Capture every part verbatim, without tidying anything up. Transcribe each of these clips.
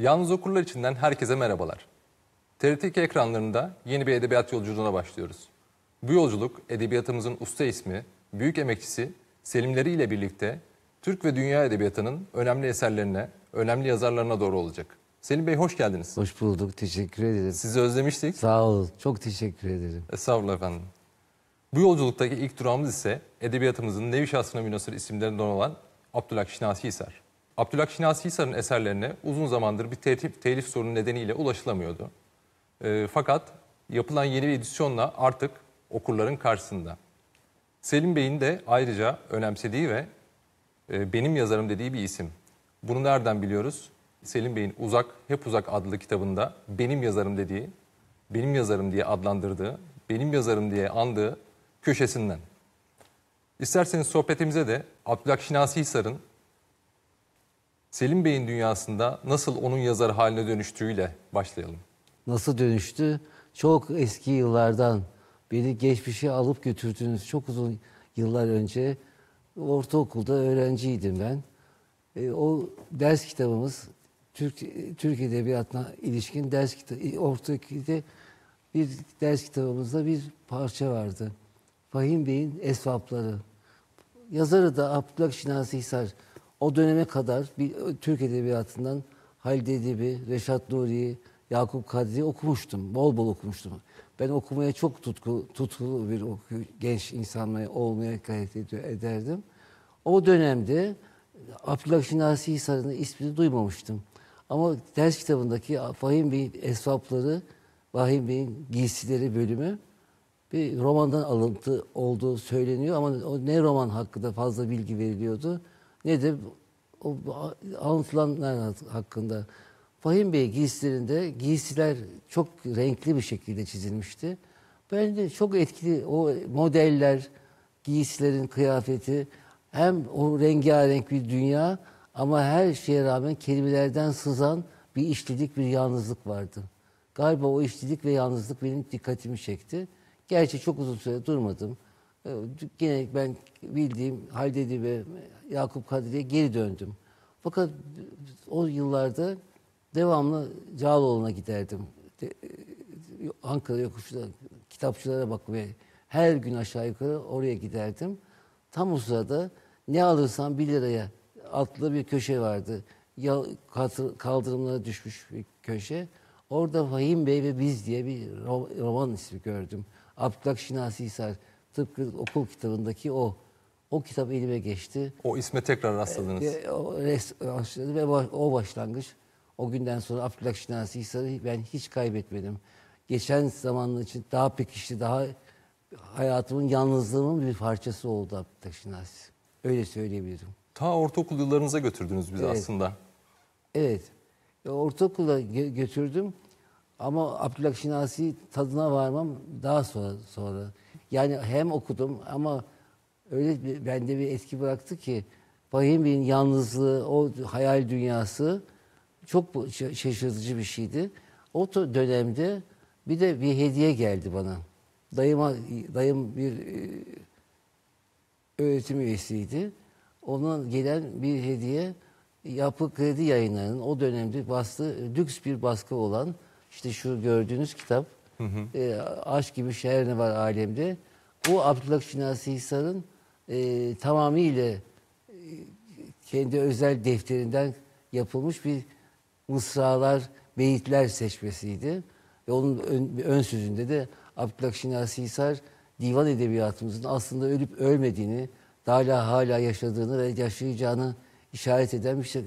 Yalnız okurlar içinden herkese merhabalar. T R T iki ekranlarında yeni bir edebiyat yolculuğuna başlıyoruz. Bu yolculuk edebiyatımızın usta ismi, büyük emekçisi Selimleri ile birlikte Türk ve dünya edebiyatının önemli eserlerine, önemli yazarlarına doğru olacak. Selim Bey hoş geldiniz. Hoş bulduk, teşekkür ederim. Sizi özlemiştik. Sağ ol, çok teşekkür ederim. Estağfurullah efendim. Bu yolculuktaki ilk durağımız ise edebiyatımızın nevi şahsına münasır isimlerinden olan Abdülhak Şinasi Hisar. Abdülhak Şinasi Hisar'ın eserlerine uzun zamandır bir telif, telif sorunu nedeniyle ulaşılamıyordu. E, fakat yapılan yeni bir edisyonla artık okurların karşısında. Selim Bey'in de ayrıca önemsediği ve e, benim yazarım dediği bir isim. Bunu nereden biliyoruz? Selim Bey'in Uzak Hep Uzak adlı kitabında benim yazarım dediği, benim yazarım diye adlandırdığı, benim yazarım diye andığı köşesinden. İsterseniz sohbetimize de Abdülhak Şinasi Hisar'ın Selim Bey'in dünyasında nasıl onun yazarı haline dönüştüğüyle başlayalım. Nasıl dönüştü? Çok eski yıllardan beni geçmişe alıp götürdünüz. Çok uzun yıllar önce ortaokulda öğrenciydim ben. E, o ders kitabımız Türk Türk Edebiyatına ilişkin ders kitabı. Ortaokulda bir ders kitabımızda bir parça vardı. Fahim Bey'in Esvapları. Yazarı da Abdülhak Şinasi Hisar. O döneme kadar bir, Türk Edebiyatı'ndan Halide Edib'i, Reşat Nuri'yi, Yakup Kadri'yi okumuştum. Bol bol okumuştum. Ben okumaya çok tutku, tutkulu bir oku, genç insan olmaya gayret ederdim. O dönemde Abdülhak Şinasi Hisar'ın ismini duymamıştım. Ama ders kitabındaki Fahim Bey'in Esvapları, Fahim Bey'in Giysileri bölümü bir romandan alıntı olduğu söyleniyor. Ama o ne roman hakkında fazla bilgi veriliyordu ne de o anlatılanlar hakkında. Fahim Bey giysilerinde giysiler çok renkli bir şekilde çizilmişti. Bence çok etkili o modeller, giysilerin kıyafeti, hem o rengarenk bir dünya ama her şeye rağmen kelimelerden sızan bir işlilik, bir yalnızlık vardı. Galiba o işlilik ve yalnızlık benim dikkatimi çekti. Gerçi çok uzun süre durmadım. Yine ben bildiğim Halide Edib ve Yakup Kadri'ye geri döndüm. Fakat o yıllarda devamlı Cağaloğlu'na giderdim. Ankara yokuşuna, kitapçılara bakmaya her gün aşağı yukarı oraya giderdim. Tam o sırada ne alırsan bir liraya adlı bir köşe vardı. Kaldırımlara düşmüş bir köşe. Orada Fahim Bey ve Biz diye bir roman ismi gördüm. Abdülhak Şinasi Hisar. Tıpkı okul kitabındaki o. O kitap elime geçti. O isme tekrar rastladınız. E, o, rastladı ve o başlangıç. O günden sonra Abdülhak Şinasi Hisar'ı ben hiç kaybetmedim. Geçen zamanın için daha pekişti, daha hayatımın, yalnızlığımın bir parçası oldu Abdülhak Şinasi. Öyle söyleyebilirim. Ta ortaokul yıllarınıza götürdünüz bizi, evet. Aslında. Evet. Ortaokula götürdüm ama Abdülhak Şinasi tadına varmam daha sonra. sonra. Yani hem okudum ama öyle bir, bende bir etki bıraktı ki Fahim Bey'in yalnızlığı, o hayal dünyası çok şaşırtıcı bir şeydi. O dönemde bir de bir hediye geldi bana. Dayıma, dayım bir öğretim üyesiydi. Ondan gelen bir hediye Yapı Kredi Yayınları'nın o dönemde bastığı lüks bir baskı olan işte şu gördüğünüz kitap. Hı hı. E, Aşk Gibi Şehir Ne Var Alemde. Bu Abdülhak Şinasi Hisar'ın e, tamamıyla e, kendi özel defterinden yapılmış bir mısralar, beyitler seçmesiydi. Ve onun ön, ön sözünde de Abdülhak Şinasi Hisar divan edebiyatımızın aslında ölüp ölmediğini, hala hala yaşadığını ve yaşayacağını işaret eden bir şey.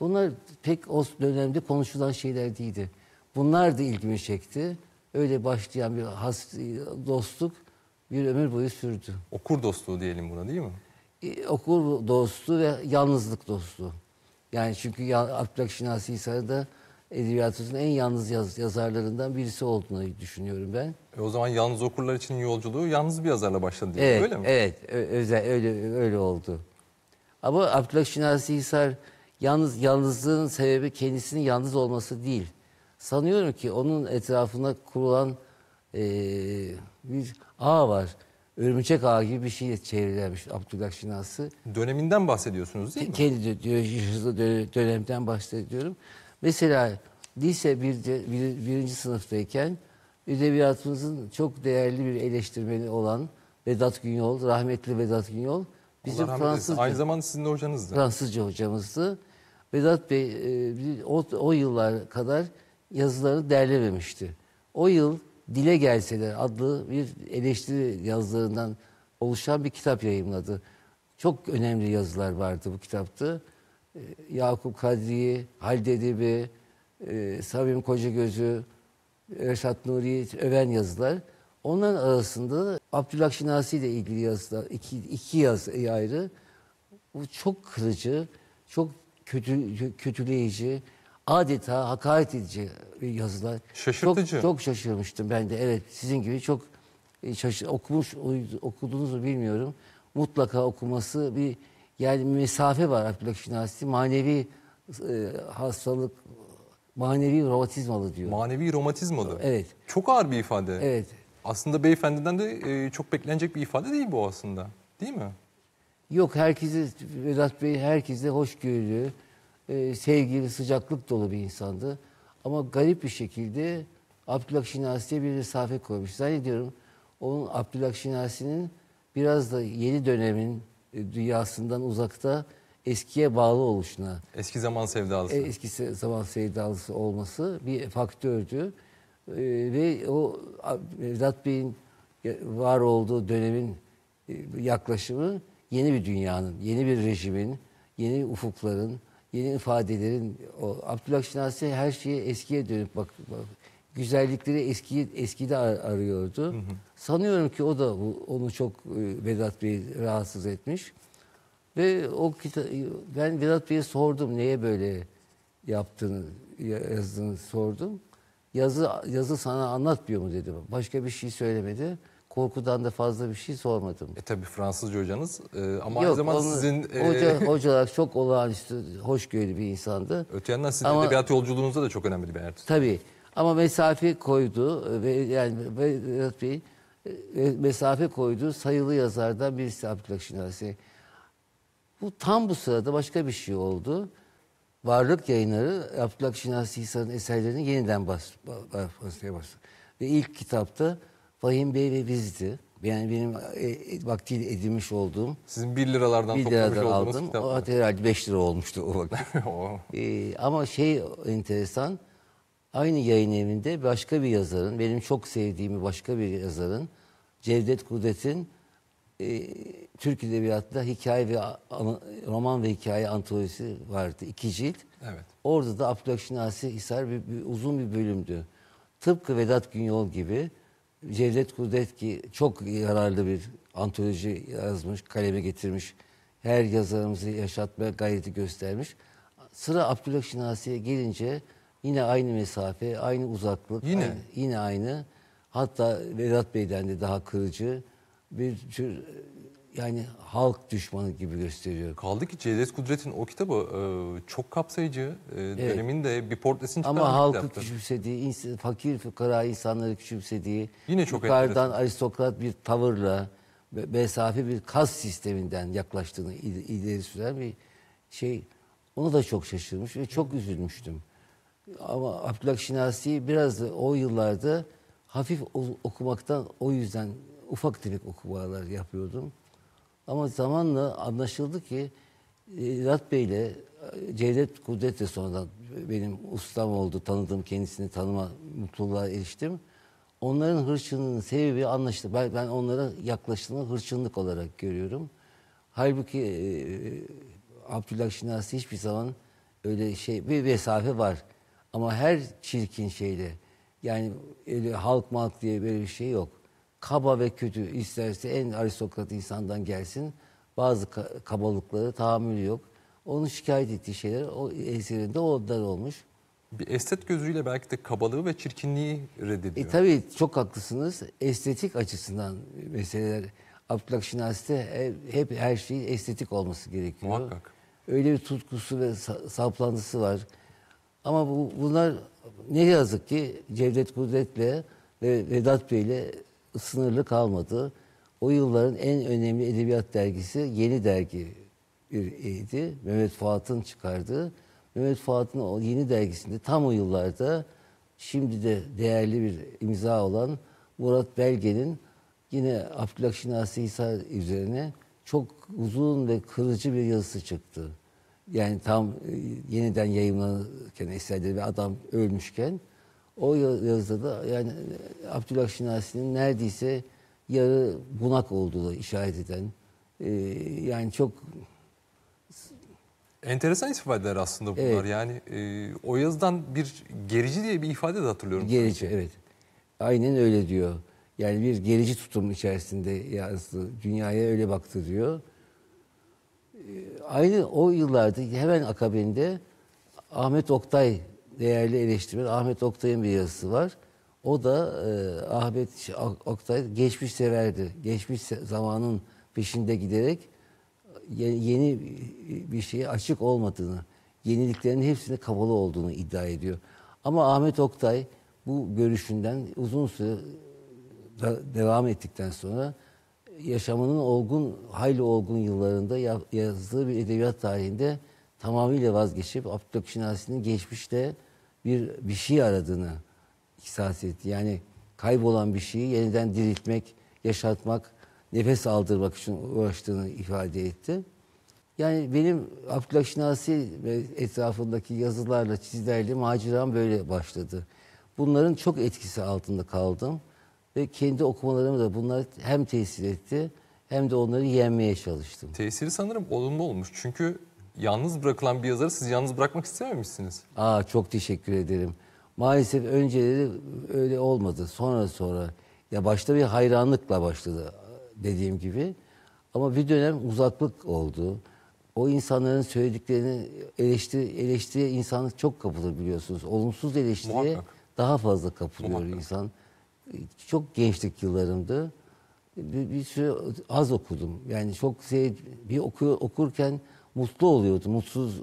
Bunlar pek o dönemde konuşulan şeyler değildi. Bunlar da ilgimi çekti. Öyle başlayan bir has, dostluk bir ömür boyu sürdü. Okur dostluğu diyelim buna, değil mi? E, okur dostluğu ve yalnızlık dostluğu. Yani çünkü Abdülhak Şinasi Hisar'da edebiyatımızın en yalnız yaz, yazarlarından birisi olduğunu düşünüyorum ben. E, o zaman yalnız okurlar için yolculuğu yalnız bir yazarla başladı diyelim, evet, öyle mi? Evet, özel, öyle, öyle oldu. Ama Abdülhak Şinasi Hisar yalnız, yalnızlığın sebebi kendisinin yalnız olması değil. Sanıyorum ki onun etrafında kurulan e, bir ağ var. Örümcek ağı gibi bir şey çevrilenmiş Abdülhak Şinasi. Döneminden bahsediyorsunuz değil mi? Kendi yaşadığı dönemden bahsediyorum. Mesela lise bir, bir, birinci sınıftayken edebiyatımızın çok değerli bir eleştirmeni olan Vedat Günyol, rahmetli Vedat Günyol, bizim Fransızca, aynı zamanda sizin de hocanızdı. Fransızca hocamızdı. Vedat Bey o, o yıllar kadar yazıları derlememişti. O yıl Dile Gelseler adlı bir eleştiri yazılarından oluşan bir kitap yayımladı. Çok önemli yazılar vardı bu kitapta. Yakup Kadri'yi, Halide Edib'i, e, Samim Kocagöz'ü, Reşat Nuri'yi öven yazılar. Onların arasında Abdülhak Şinasi ile ilgili yazılar, iki, iki yazı ayrı. Bu çok kırıcı, çok kötü, kötüleyici, adeta hakaret edici yazılar. Şaşırtıcı. Çok, çok şaşırmıştım ben de. Evet, sizin gibi çok şaşır, okumuş, okudunuz mu bilmiyorum. Mutlaka okuması bir, yani mesafe var Abdülhak Şinasi. Manevi e, hastalık, manevi romatizmalı diyor. Manevi romatizmalı. Evet. Çok ağır bir ifade. Evet. Aslında beyefendiden de e, çok beklenecek bir ifade değil bu aslında. Değil mi? Yok, herkese, Vedat Bey herkese hoşgörülü, e, sevgili, sıcaklık dolu bir insandı. Ama garip bir şekilde Abdülhak Şinasi'ye bir mesafe koymuş. Zannediyorum onun, Abdülhak Şinasi'nin biraz da yeni dönemin dünyasından uzakta, eskiye bağlı oluşuna. Eski zaman sevdalısı. Eski zaman sevdalısı olması bir faktördü. Ee, ve o Vedat Bey'in var olduğu dönemin yaklaşımı yeni bir dünyanın, yeni bir rejimin, yeni ufukların, yeni ifadelerin. O, Abdülhak Şinasi her şeye eskiye dönüp bak, bak güzellikleri eski, eskide arıyordu. Hı hı. Sanıyorum ki o da onu çok Vedat Bey rahatsız etmiş. Ve o ben Vedat Bey'e sordum, neye böyle yaptığını, yazdığını sordum. Yazı, yazı sana anlatmıyor mu dedi. Başka bir şey söylemedi. Korkudan da fazla bir şey sormadım. E tabi Fransızca hocanız e, ama yok, aynı zamanda onu, sizin... E... Hoca, hocalar çok olağanüstü, hoşgörülü bir insandı. Öte yandan sizin ama, edebiyat yolculuğunuzda da çok önemli bir yer. Tabii. Ama mesafe koydu ve yani Vedat Bey mesafe koydu sayılı yazardan birisi Abdülhak Şinasi. Bu tam bu sırada başka bir şey oldu. Varlık Yayınları Abdülhak Şinasi Hisar'ın eserlerini yeniden basmaya başladı. Ve ilk kitapta Fahim Bey ve Biz'di. Yani benim vaktiyle edinmiş olduğum. Sizin bir liralardan bir toplamış liradan olduğunuz aldım. Kitapta. O herhalde beş lira olmuştu o vakit. ee, ama şey enteresan. Aynı yayın evinde başka bir yazarın, benim çok sevdiğim başka bir yazarın, Cevdet Kudret'in e, Türk Edebiyatında Hikaye ve Roman ve Hikaye antolojisi vardı. İki cilt. Evet. Orada da Abdülhak Şinasi Hisar bir, bir, uzun bir bölümdü. Tıpkı Vedat Günyol gibi Cevdet Kudret ki çok yararlı bir antoloji yazmış, kaleme getirmiş. Her yazarımızı yaşatmaya gayreti göstermiş. Sıra Abdülhak Şinasi'ye gelince yine aynı mesafe, aynı uzaklık, yine aynı, yine aynı. Hatta Vedat Bey'den de daha kırıcı bir tür, yani halk düşmanı gibi gösteriyor. Kaldı ki Cevdet Kudret'in o kitabı çok kapsayıcı, evet. Döneminde bir portresini çıkarmış. Ama halkı kitaptır. Küçümsediği, fakir fukara insanları küçümsediği, yine çok yukarıdan aristokrat bir tavırla, mesafe bir kas sisteminden yaklaştığını ileri süren bir şey. Onu da çok şaşırmış ve çok üzülmüştüm. Ama Abdülhak Şinasi'yi biraz da o yıllarda hafif okumaktan, o yüzden ufak tefek okumalar yapıyordum. Ama zamanla anlaşıldı ki Vedat Bey'le Cevdet Kudret de sonradan benim ustam oldu, tanıdığım, kendisini tanıma mutluluğa eriştim. Onların hırçınlığının sebebi anlaşıldı. Ben, ben onlara yaklaştığını hırçınlık olarak görüyorum. Halbuki e, Abdülhak Şinasi hiçbir zaman öyle şey, bir mesafe var. Ama her çirkin şeyle, yani öyle halk malk diye böyle bir şey yok. Kaba ve kötü, isterse en aristokrat insandan gelsin, bazı kabalıkları tahammülü yok. Onun şikayet ettiği şeyler o eserinde ondan olmuş. Bir estet gözüyle belki de kabalığı ve çirkinliği reddediyor. E tabii çok haklısınız. Estetik açısından meseleler, Abdülhak Şinasi'de hep her şeyin estetik olması gerekiyor. Muhakkak. Öyle bir tutkusu ve saplantısı var. Ama bu, bunlar ne yazık ki Cevdet Kudret'le ve Vedat Bey'le sınırlı kalmadı. O yılların en önemli edebiyat dergisi Yeni Dergi idi. Mehmet Fuat'ın çıkardığı. Mehmet Fuat'ın o Yeni Dergisi'nde tam o yıllarda şimdi de değerli bir imza olan Murat Belge'nin yine Abdülhak Şinasi Hisar üzerine çok uzun ve kırıcı bir yazısı çıktı. Yani tam yeniden yayımlanırken eserleri ve adam ölmüşken o yazıda da yani Abdülhak Şinasi'nin neredeyse yarı bunak olduğu işaret eden e, yani çok enteresan ifadeler aslında bunlar. Evet. Yani e, o yazıdan bir gerici diye bir ifade de hatırlıyorum. Gerici sanki. Evet. Aynen öyle diyor. Yani bir gerici tutum içerisinde yazdı. Dünyaya öyle baktı diyor. E, aynı o yıllarda hemen akabinde Ahmet Oktay, değerli eleştirmen Ahmet Oktay'ın bir yazısı var. O da e, Ahmet Oktay geçmiş severdi. Geçmiş zamanın peşinde giderek yeni bir şeye açık olmadığını, yeniliklerin hepsine kapalı olduğunu iddia ediyor. Ama Ahmet Oktay bu görüşünden uzun süre devam ettikten sonra yaşamının olgun, hayli olgun yıllarında yazdığı bir edebiyat tarihinde tamamıyla vazgeçip Abdülhak Şinasi'nin geçmişte bir bir şey aradığını ihsas etti. Yani kaybolan bir şeyi yeniden diriltmek, yaşatmak, nefes aldırmak için uğraştığını ifade etti. Yani benim Abdülhak Şinasi ve etrafındaki yazılarla, çizilerle maceram böyle başladı. Bunların çok etkisi altında kaldım ve kendi okumalarımı da bunlar hem tesir etti hem de onları yenmeye çalıştım. Tesiri sanırım olumlu olmuş çünkü yalnız bırakılan bir yazarı siz yalnız bırakmak istememişsiniz. Aa, çok teşekkür ederim. Maalesef önceleri öyle olmadı. Sonra sonra ya başta bir hayranlıkla başladı. Dediğim gibi. Ama bir dönem uzaklık oldu. O insanların söylediklerini eleştiri, eleştiriye insan çok kapılır biliyorsunuz. Olumsuz eleştiriye muhakkak daha fazla kapılıyor muhakkak insan. Çok gençlik yıllarımdı. Bir, bir süre az okudum. Yani çok şey, bir oku, okurken mutlu oluyordu. Mutsuz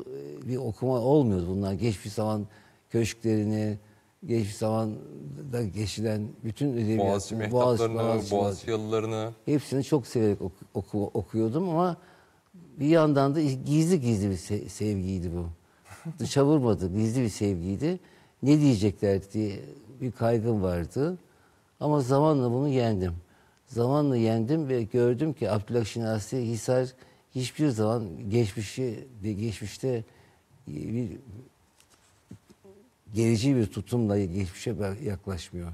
bir okuma olmuyordu bunlar. Geçmiş zaman köşklerini, geçmiş zamanda geçilen bütün edebiyatını, Boğaziçi Mehtaplarını, Boğaziçi, Boğaziçi Yalılarını hepsini çok severek oku, oku, okuyordum ama bir yandan da gizli gizli bir se sevgiydi bu. Dışa vurmadı, gizli bir sevgiydi. Ne diyecekler diye bir kaygım vardı. Ama zamanla bunu yendim. Zamanla yendim ve gördüm ki Abdülhak Şinasi Hisar hiçbir zaman geçmişi ve geçmişte bir gerici bir tutumla geçmişe yaklaşmıyor.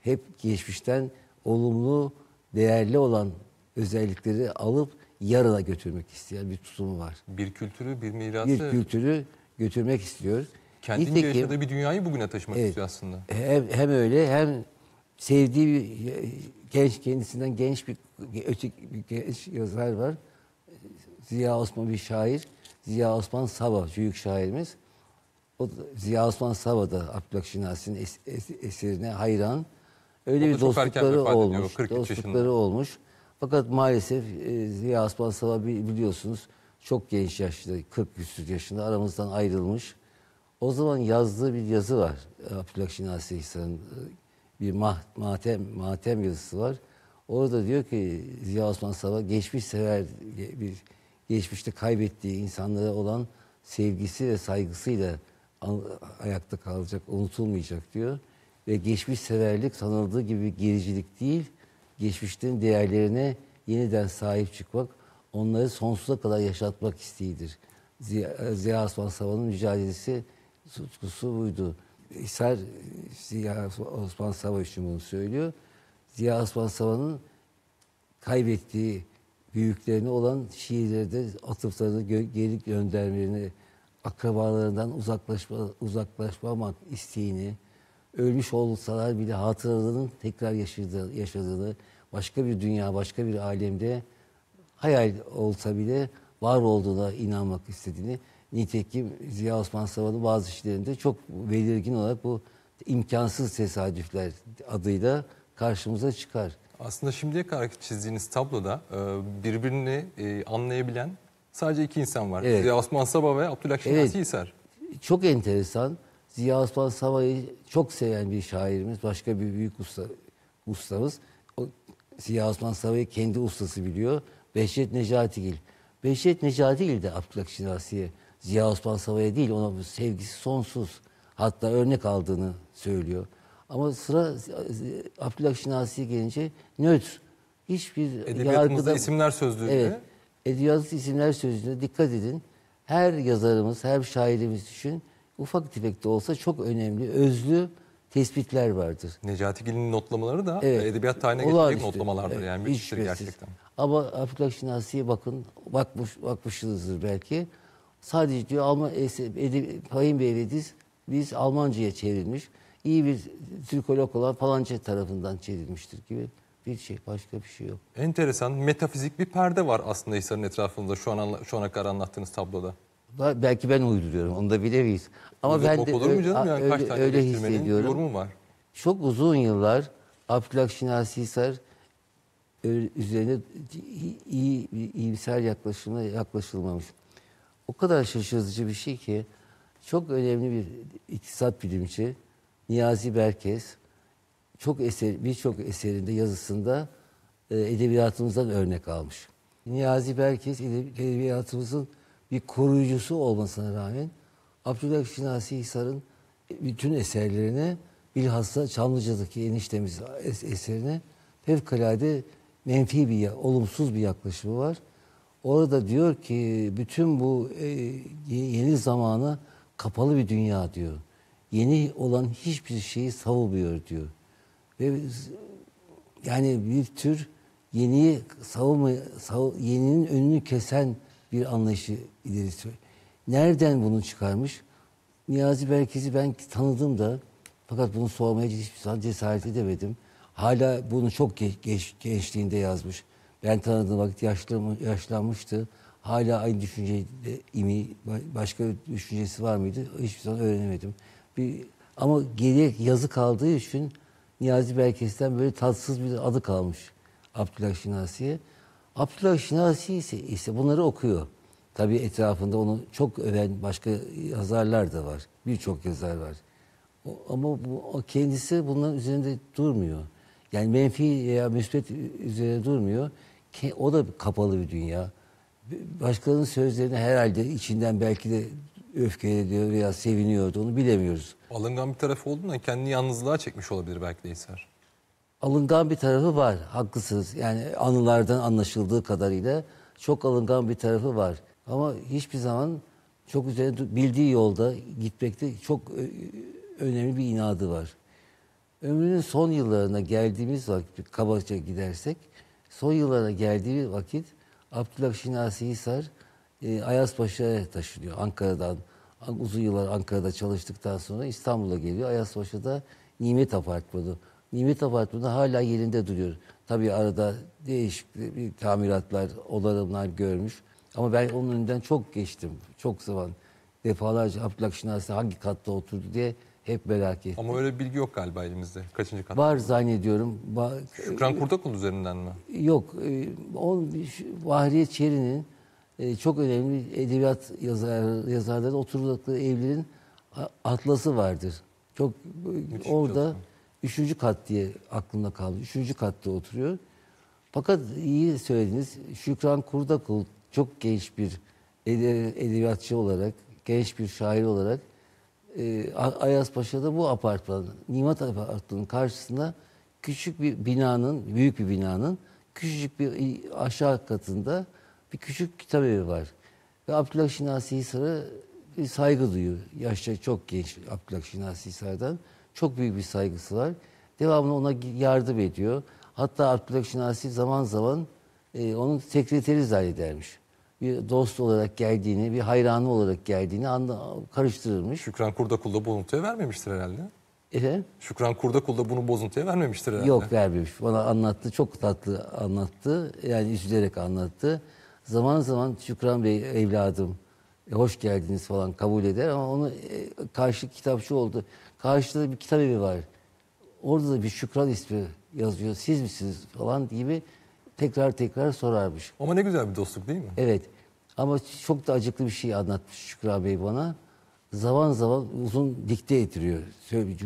Hep geçmişten olumlu, değerli olan özellikleri alıp yarına götürmek isteyen bir tutumu var. Bir kültürü, bir mirası. Bir kültürü götürmek istiyor. Kendince İteki, yaşadığı bir dünyayı bugüne taşımak evet, istiyor aslında. Hem, hem öyle hem sevdiği bir genç, kendisinden genç bir, öteki bir genç yazar var. Ziya Osman bir şair. Ziya Osman Saba, büyük şairimiz. O Ziya Osman Saba da Abdülhak Şinasi'nin es es eserine hayran. Öyle bir dostlukları olmuş. Dostlukları olmuş. Fakat maalesef e, Ziya Osman Saba biliyorsunuz çok genç yaşta, kırk küsur yaşında aramızdan ayrılmış. O zaman yazdığı bir yazı var. Abdülhak Şinasi Hisar'ın bir matem, matem yazısı var. Orada diyor ki Ziya Osman Saba geçmiş sever, bir geçmişte kaybettiği insanlara olan sevgisi ve saygısıyla ayakta kalacak, unutulmayacak diyor. Ve geçmiş severlik sanıldığı gibi gericilik değil, geçmişlerin değerlerine yeniden sahip çıkmak, onları sonsuza kadar yaşatmak isteğidir. Ziya, Ziya Osman Saba'nın mücadelesi, tutkusu buydu. Hisar Ziya Osman Saba için bunu söylüyor. Ziya Osman Saba'nın kaybettiği büyüklerine olan şiirlerde atıflarını, geri göndermelerini, akrabalarından uzaklaşma, uzaklaşmamak isteğini, ölmüş olsalar bile hatıralarının tekrar yaşadığı, yaşadığını, başka bir dünya, başka bir alemde hayal olsa bile var olduğuna inanmak istediğini, nitekim Ziya Osman Saba'nın bazı işlerinde çok belirgin olarak bu imkansız tesadüfler adıyla karşımıza çıkar. Aslında şimdiye kadar çizdiğiniz tabloda birbirini anlayabilen sadece iki insan var. Evet. Ziya Osman Saba ve Abdülhak Şinasi Hisar. Evet. Çok enteresan. Ziya Osman Saba'yı çok seven bir şairimiz, başka bir büyük usta, ustamız. O, Ziya Osman Saba'yı kendi ustası biliyor. Behçet Necatigil. Behçet Necatigil de Abdülhak Şinasi'ye Ziya Osman Saba'ya değil, ona sevgisi sonsuz. Hatta örnek aldığını söylüyor. Ama sıra Abdülhak Şinasi'ye gelince nötr. Hiçbir Edebiyatımızda yargıda... isimler sözlüğü. Evet. Edebiyatımızda isimler sözlüğüne dikkat edin. Her yazarımız, her şairimiz için ufak tefek de olsa çok önemli, özlü tespitler vardır. Necatigil'in notlamaları da evet, edebiyat tarihine geçecek notlamalardır. Evet, yani müthiştir gerçekten. Ama Abdülhak Şinasi'ye bakın, bakmış, bakmışsınızdır belki. Sadece diyor Alman, Fahim Bey ve Biz, biz Almanca'ya çevrilmiş. İyi bir Türkolog olan falanca tarafından çevrilmiştir gibi bir şey, başka bir şey yok. Enteresan, metafizik bir perde var aslında Hisar'ın etrafında şu an şu ana kadar anlattığınız tabloda. Belki ben uyduruyorum, onu da bilemeyiz. Ama Uzak ben de olur mu canım? Yani öyle, kaç tane öyle hissediyorum. Yorumu var. Çok uzun yıllar Abdülhak Şinasi Hisar üzerine iyi iyimser yaklaşımla yaklaşılmamış. O kadar şaşırtıcı bir şey ki, çok önemli bir iktisat bilimci Niyazi Berkes çok eser, birçok eserinde, yazısında edebiyatımızdan örnek almış. Niyazi Berkes edebiyatımızın bir koruyucusu olmasına rağmen Abdülhak Şinasi Hisar'ın bütün eserlerine, bilhassa Çamlıca'daki eniştemiz eserine fevkalade menfi bir, olumsuz bir yaklaşımı var. Orada diyor ki bütün bu yeni zamana kapalı bir dünya diyor. Yeni olan hiçbir şeyi savunmuyor diyor. Ve yani bir tür yeniyi savunma, savun, yeninin önünü kesen bir anlayışı ileri sürüyor. Nereden bunu çıkarmış? Niyazi Berkes'i ben tanıdım da, fakat bunu sormaya hiçbir zaman cesaret edemedim. Hala bunu çok geç, gençliğinde yazmış. Ben tanıdığım vakit yaşlanmıştı. Hala aynı düşünceydi mi? Başka bir düşüncesi var mıydı? Hiçbir zaman öğrenemedim. Bir, ama geriye yazı kaldığı için Niyazi Berkes'ten böyle tatsız bir adı kalmış Abdülhak Şinasi'ye. Abdülhak Şinasi ise, ise bunları okuyor. Tabii etrafında onu çok öven başka yazarlar da var. Birçok yazar var. O, ama bu, o kendisi bunların üzerinde durmuyor. Yani menfi veya müsbet üzerine durmuyor. O da kapalı bir dünya. Başkalarının sözlerini herhalde içinden belki de öfkeleniyor veya seviniyordu, onu bilemiyoruz. Alıngan bir tarafı olduğundan kendini yalnızlığa çekmiş olabilir belki de Hisar. Alıngan bir tarafı var, haklısınız. Yani anılardan anlaşıldığı kadarıyla çok alıngan bir tarafı var. Ama hiçbir zaman çok üzerine bildiği yolda gitmekte çok önemli bir inadı var. Ömrünün son yıllarına geldiğimiz vakit, kabaca gidersek, son yıllara geldiği vakit Abdülhak Şinasi Hisar e, Ayazpaşa'ya taşınıyor Ankara'dan. Uzun yıllar Ankara'da çalıştıktan sonra İstanbul'a geliyor. Ayazpaşa'da Nimet Apartmanı. Nimet Apartmanı hala yerinde duruyor. Tabii arada değişik bir tamiratlar, onarımlar görmüş. Ama ben onun önünden çok geçtim. Çok zaman defalarca Abdülhak Şinasi hangi katta oturdu diye hep merak ettim. Ama öyle bir bilgi yok galiba elimizde. Kaçıncı kat? Var zannediyorum. Ba Şükran Kurdakul üzerinden mi? Yok. O, Bahriye Çeri'nin çok önemli edebiyat yazar, yazarları oturdukları evlerin atlası vardır. Çok müthiş orada üçüncü kat diye aklımda kaldı. Üçüncü katta oturuyor. Fakat iyi söylediniz. Şükran Kurdakul çok genç bir edebiyatçı olarak, genç bir şair olarak Ayazpaşa'da bu apartmanın, Nimet Apartmanı'nın karşısında küçük bir binanın, büyük bir binanın küçücük bir aşağı katında bir küçük kitap evi var. Ve Abdülhak Şinasi Hisar'a bir saygı duyuyor. Yaşça çok genç Abdülhak Şinasi Hisar'dan. Çok büyük bir saygısı var. Devamlı ona yardım ediyor. Hatta Abdülhak Şinasi zaman zaman e, onun sekreteri zannedermiş. Bir dost olarak geldiğini, bir hayranı olarak geldiğini karıştırılmış. Şükran Kurdakul da bozuntuya vermemiştir herhalde. Efendim? Şükran Kurdakul da bunu bozuntuya vermemiştir herhalde. Yok, vermemiş. Bana anlattı, çok tatlı anlattı. Yani üzülerek anlattı. Zaman zaman Şükran Bey, evladım, hoş geldiniz falan kabul eder ama onu karşı kitapçı oldu. Karşıda da bir kitap evi var. Orada da bir Şükran ismi yazıyor. Siz misiniz falan gibi tekrar tekrar sorarmış. Ama ne güzel bir dostluk değil mi? Evet. Ama çok da acıklı bir şey anlatmış Şükran Bey bana. Zaman zaman uzun dikte ettiriyor.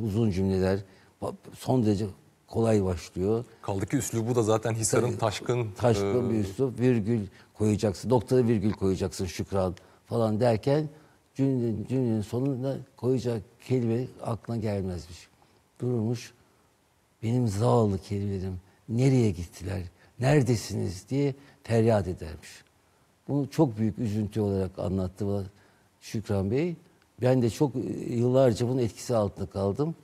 Uzun cümleler. Son derece kolay başlıyor. Kaldı ki üslubu da zaten Hisar'ın taşkın... Taşkın e... bir üslup. Virgül koyacaksın. Doktora virgül koyacaksın Şükran falan derken cümlenin, cümlenin sonunda koyacak kelime aklına gelmezmiş. Durmuş, benim zavallı kelimelerim nereye gittiler, neredesiniz diye feryat edermiş. Bunu çok büyük üzüntü olarak anlattı Şükran Bey. Ben de çok yıllarca bunun etkisi altında kaldım.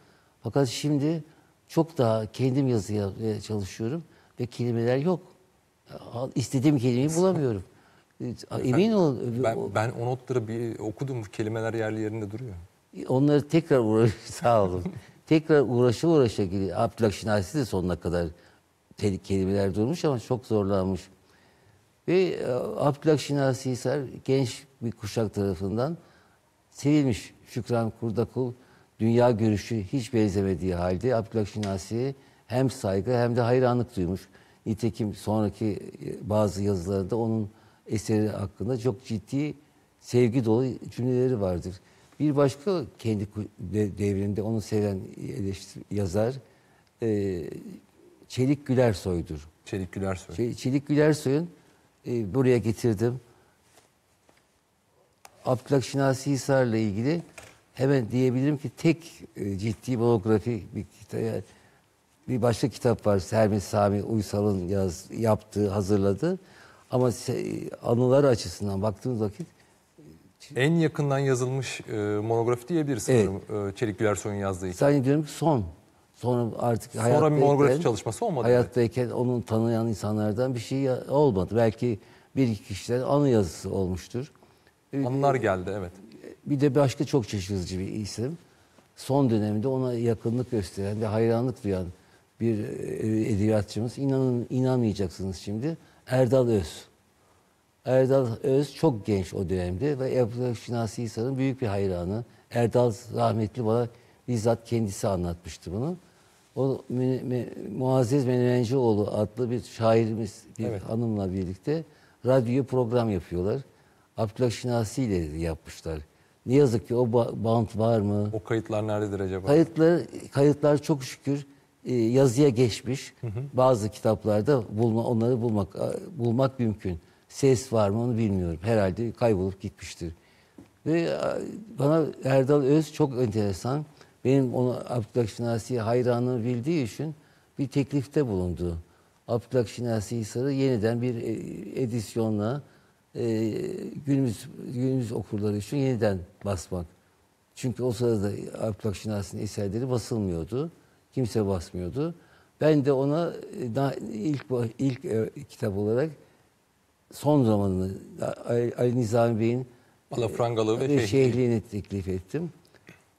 Fakat şimdi çok daha kendim yazı yapmaya çalışıyorum ve kelimeler yok. İstediğim kelimeyi bulamıyorum. Emin ol. Ben, ben o notları bir okudum. Kelimeler yerli yerinde duruyor. Onları tekrar uğraş, sağ olun. Tekrar uğraşa uğraşa geliyor. Abdülhak Şinasi de sonuna kadar kelimeler durmuş ama çok zorlanmış. Ve Abdülhak Şinasi Hisar genç bir kuşak tarafından sevilmiş. Şükran Kurdakul dünya görüşü hiç benzemediği halde Abdülhak Şinasi'ye hem saygı hem de hayranlık duymuş. Nitekim sonraki bazı yazılarında onun eseri hakkında çok ciddi sevgi dolu cümleleri vardır. Bir başka kendi devrinde onu seven yazar Çelik Gülersoy'dur. Çelik Gülersoy. Çelik Gülersoy'un buraya getirdim. Abdülhak Şinasi Hisar'la ilgili hemen diyebilirim ki tek ciddi biyografi bir kitap, bir başka kitap var. Sermi Sami Uysal'ın yaz, yaptığı, hazırladı. Ama anılar açısından baktığımız vakit en yakından yazılmış e, monografi diyebilir sanırım. Evet. Çelik Gülersoy'un yazdığı için. Sadece diyorum ki son. Sonra artık Sonra bir monografi çalışması olmadı. Hayattayken mi? Onun tanıyan insanlardan bir şey olmadı. Belki bir iki kişiden anı yazısı olmuştur. Anılar geldi, evet. Bir de başka çok şaşırtıcı bir isim. Son dönemde ona yakınlık gösteren ve hayranlık duyan bir edebiyatçımız. İnanın, inanmayacaksınız şimdi. Erdal Öz. Erdal Öz çok genç o dönemde ve Abdülhak Şinasi Hisar'ın büyük bir hayranı. Erdal rahmetli bana bizzat kendisi anlatmıştı bunu. O Muazzez Menemencioğlu adlı bir şairimiz, bir evet. hanımla birlikte radyoya program yapıyorlar. Abdülhak Şinasi ile yapmışlar. Ne yazık ki o bant var mı? O kayıtlar nerededir acaba? Kayıtlar, kayıtlar çok şükür e, yazıya geçmiş. Hı hı. Bazı kitaplarda bulma, onları bulmak bulmak mümkün. Ses var mı onu bilmiyorum. Herhalde kaybolup gitmiştir. Ve bana Erdal Öz çok enteresan. Benim onu Abdülhak Şinasi'ye hayranını bildiği için bir teklifte bulundu. Abdülhak Şinasi Hisar'ı yeniden bir edisyonla Ee, günümüz, günümüz okurları için yeniden basmak. Çünkü o sırada Abdülhak Şinasi'nin eserleri basılmıyordu. Kimse basmıyordu. Ben de ona ilk, ilk e, kitap olarak son zamanını Ali, Ali Nizami Bey'in Alafrangalı e, ve Şehli'ni teklif ettim.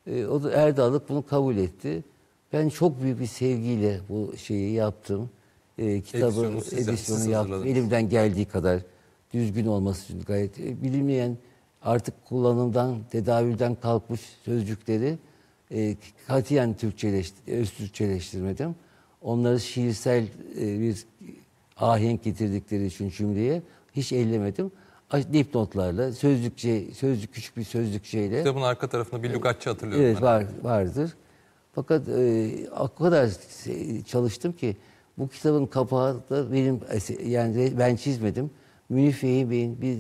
E, o da Erdallık bunu kabul etti. Ben çok büyük bir sevgiyle bu şeyi yaptım. E, kitabın edisyonu yaptım. Elimden geldiği kadar. Düzgün olması için gayet bilinmeyen, artık kullanımdan, tedavülden kalkmış sözcükleri e, katiyen Türkçeleştirmedim, öz Türkçeleştirmedim. Onları şiirsel e, bir ahenk getirdikleri için cümleye hiç ellemedim. Dipnotlarla, sözlükçe, sözlük, küçük bir sözlükçeyle. Kitabın arka tarafında bir lügatçı hatırlıyorum. Evet, var, vardır. Fakat e, o kadar çalıştım ki bu kitabın kapağı da benim, yani ben çizmedim. Münif Fahim Bey'in bir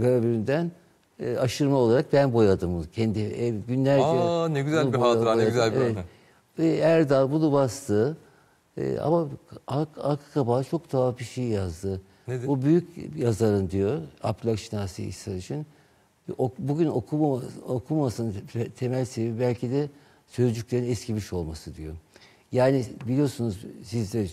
gravüründen e, aşırma olarak ben boyadım. Kendi ev günlerce... Aa, ne güzel bir hatıra, ne güzel bir anı. Evet. Erdal bunu bastı. E, ama arka kabağa çok tuhaf bir şey yazdı. Nedir? O büyük yazarın diyor, Abdülhak Şinasi Hisar için. Bugün okuma, okumasının temel sebebi belki de sözcüklerin eskimiş olması diyor. Yani biliyorsunuz siz de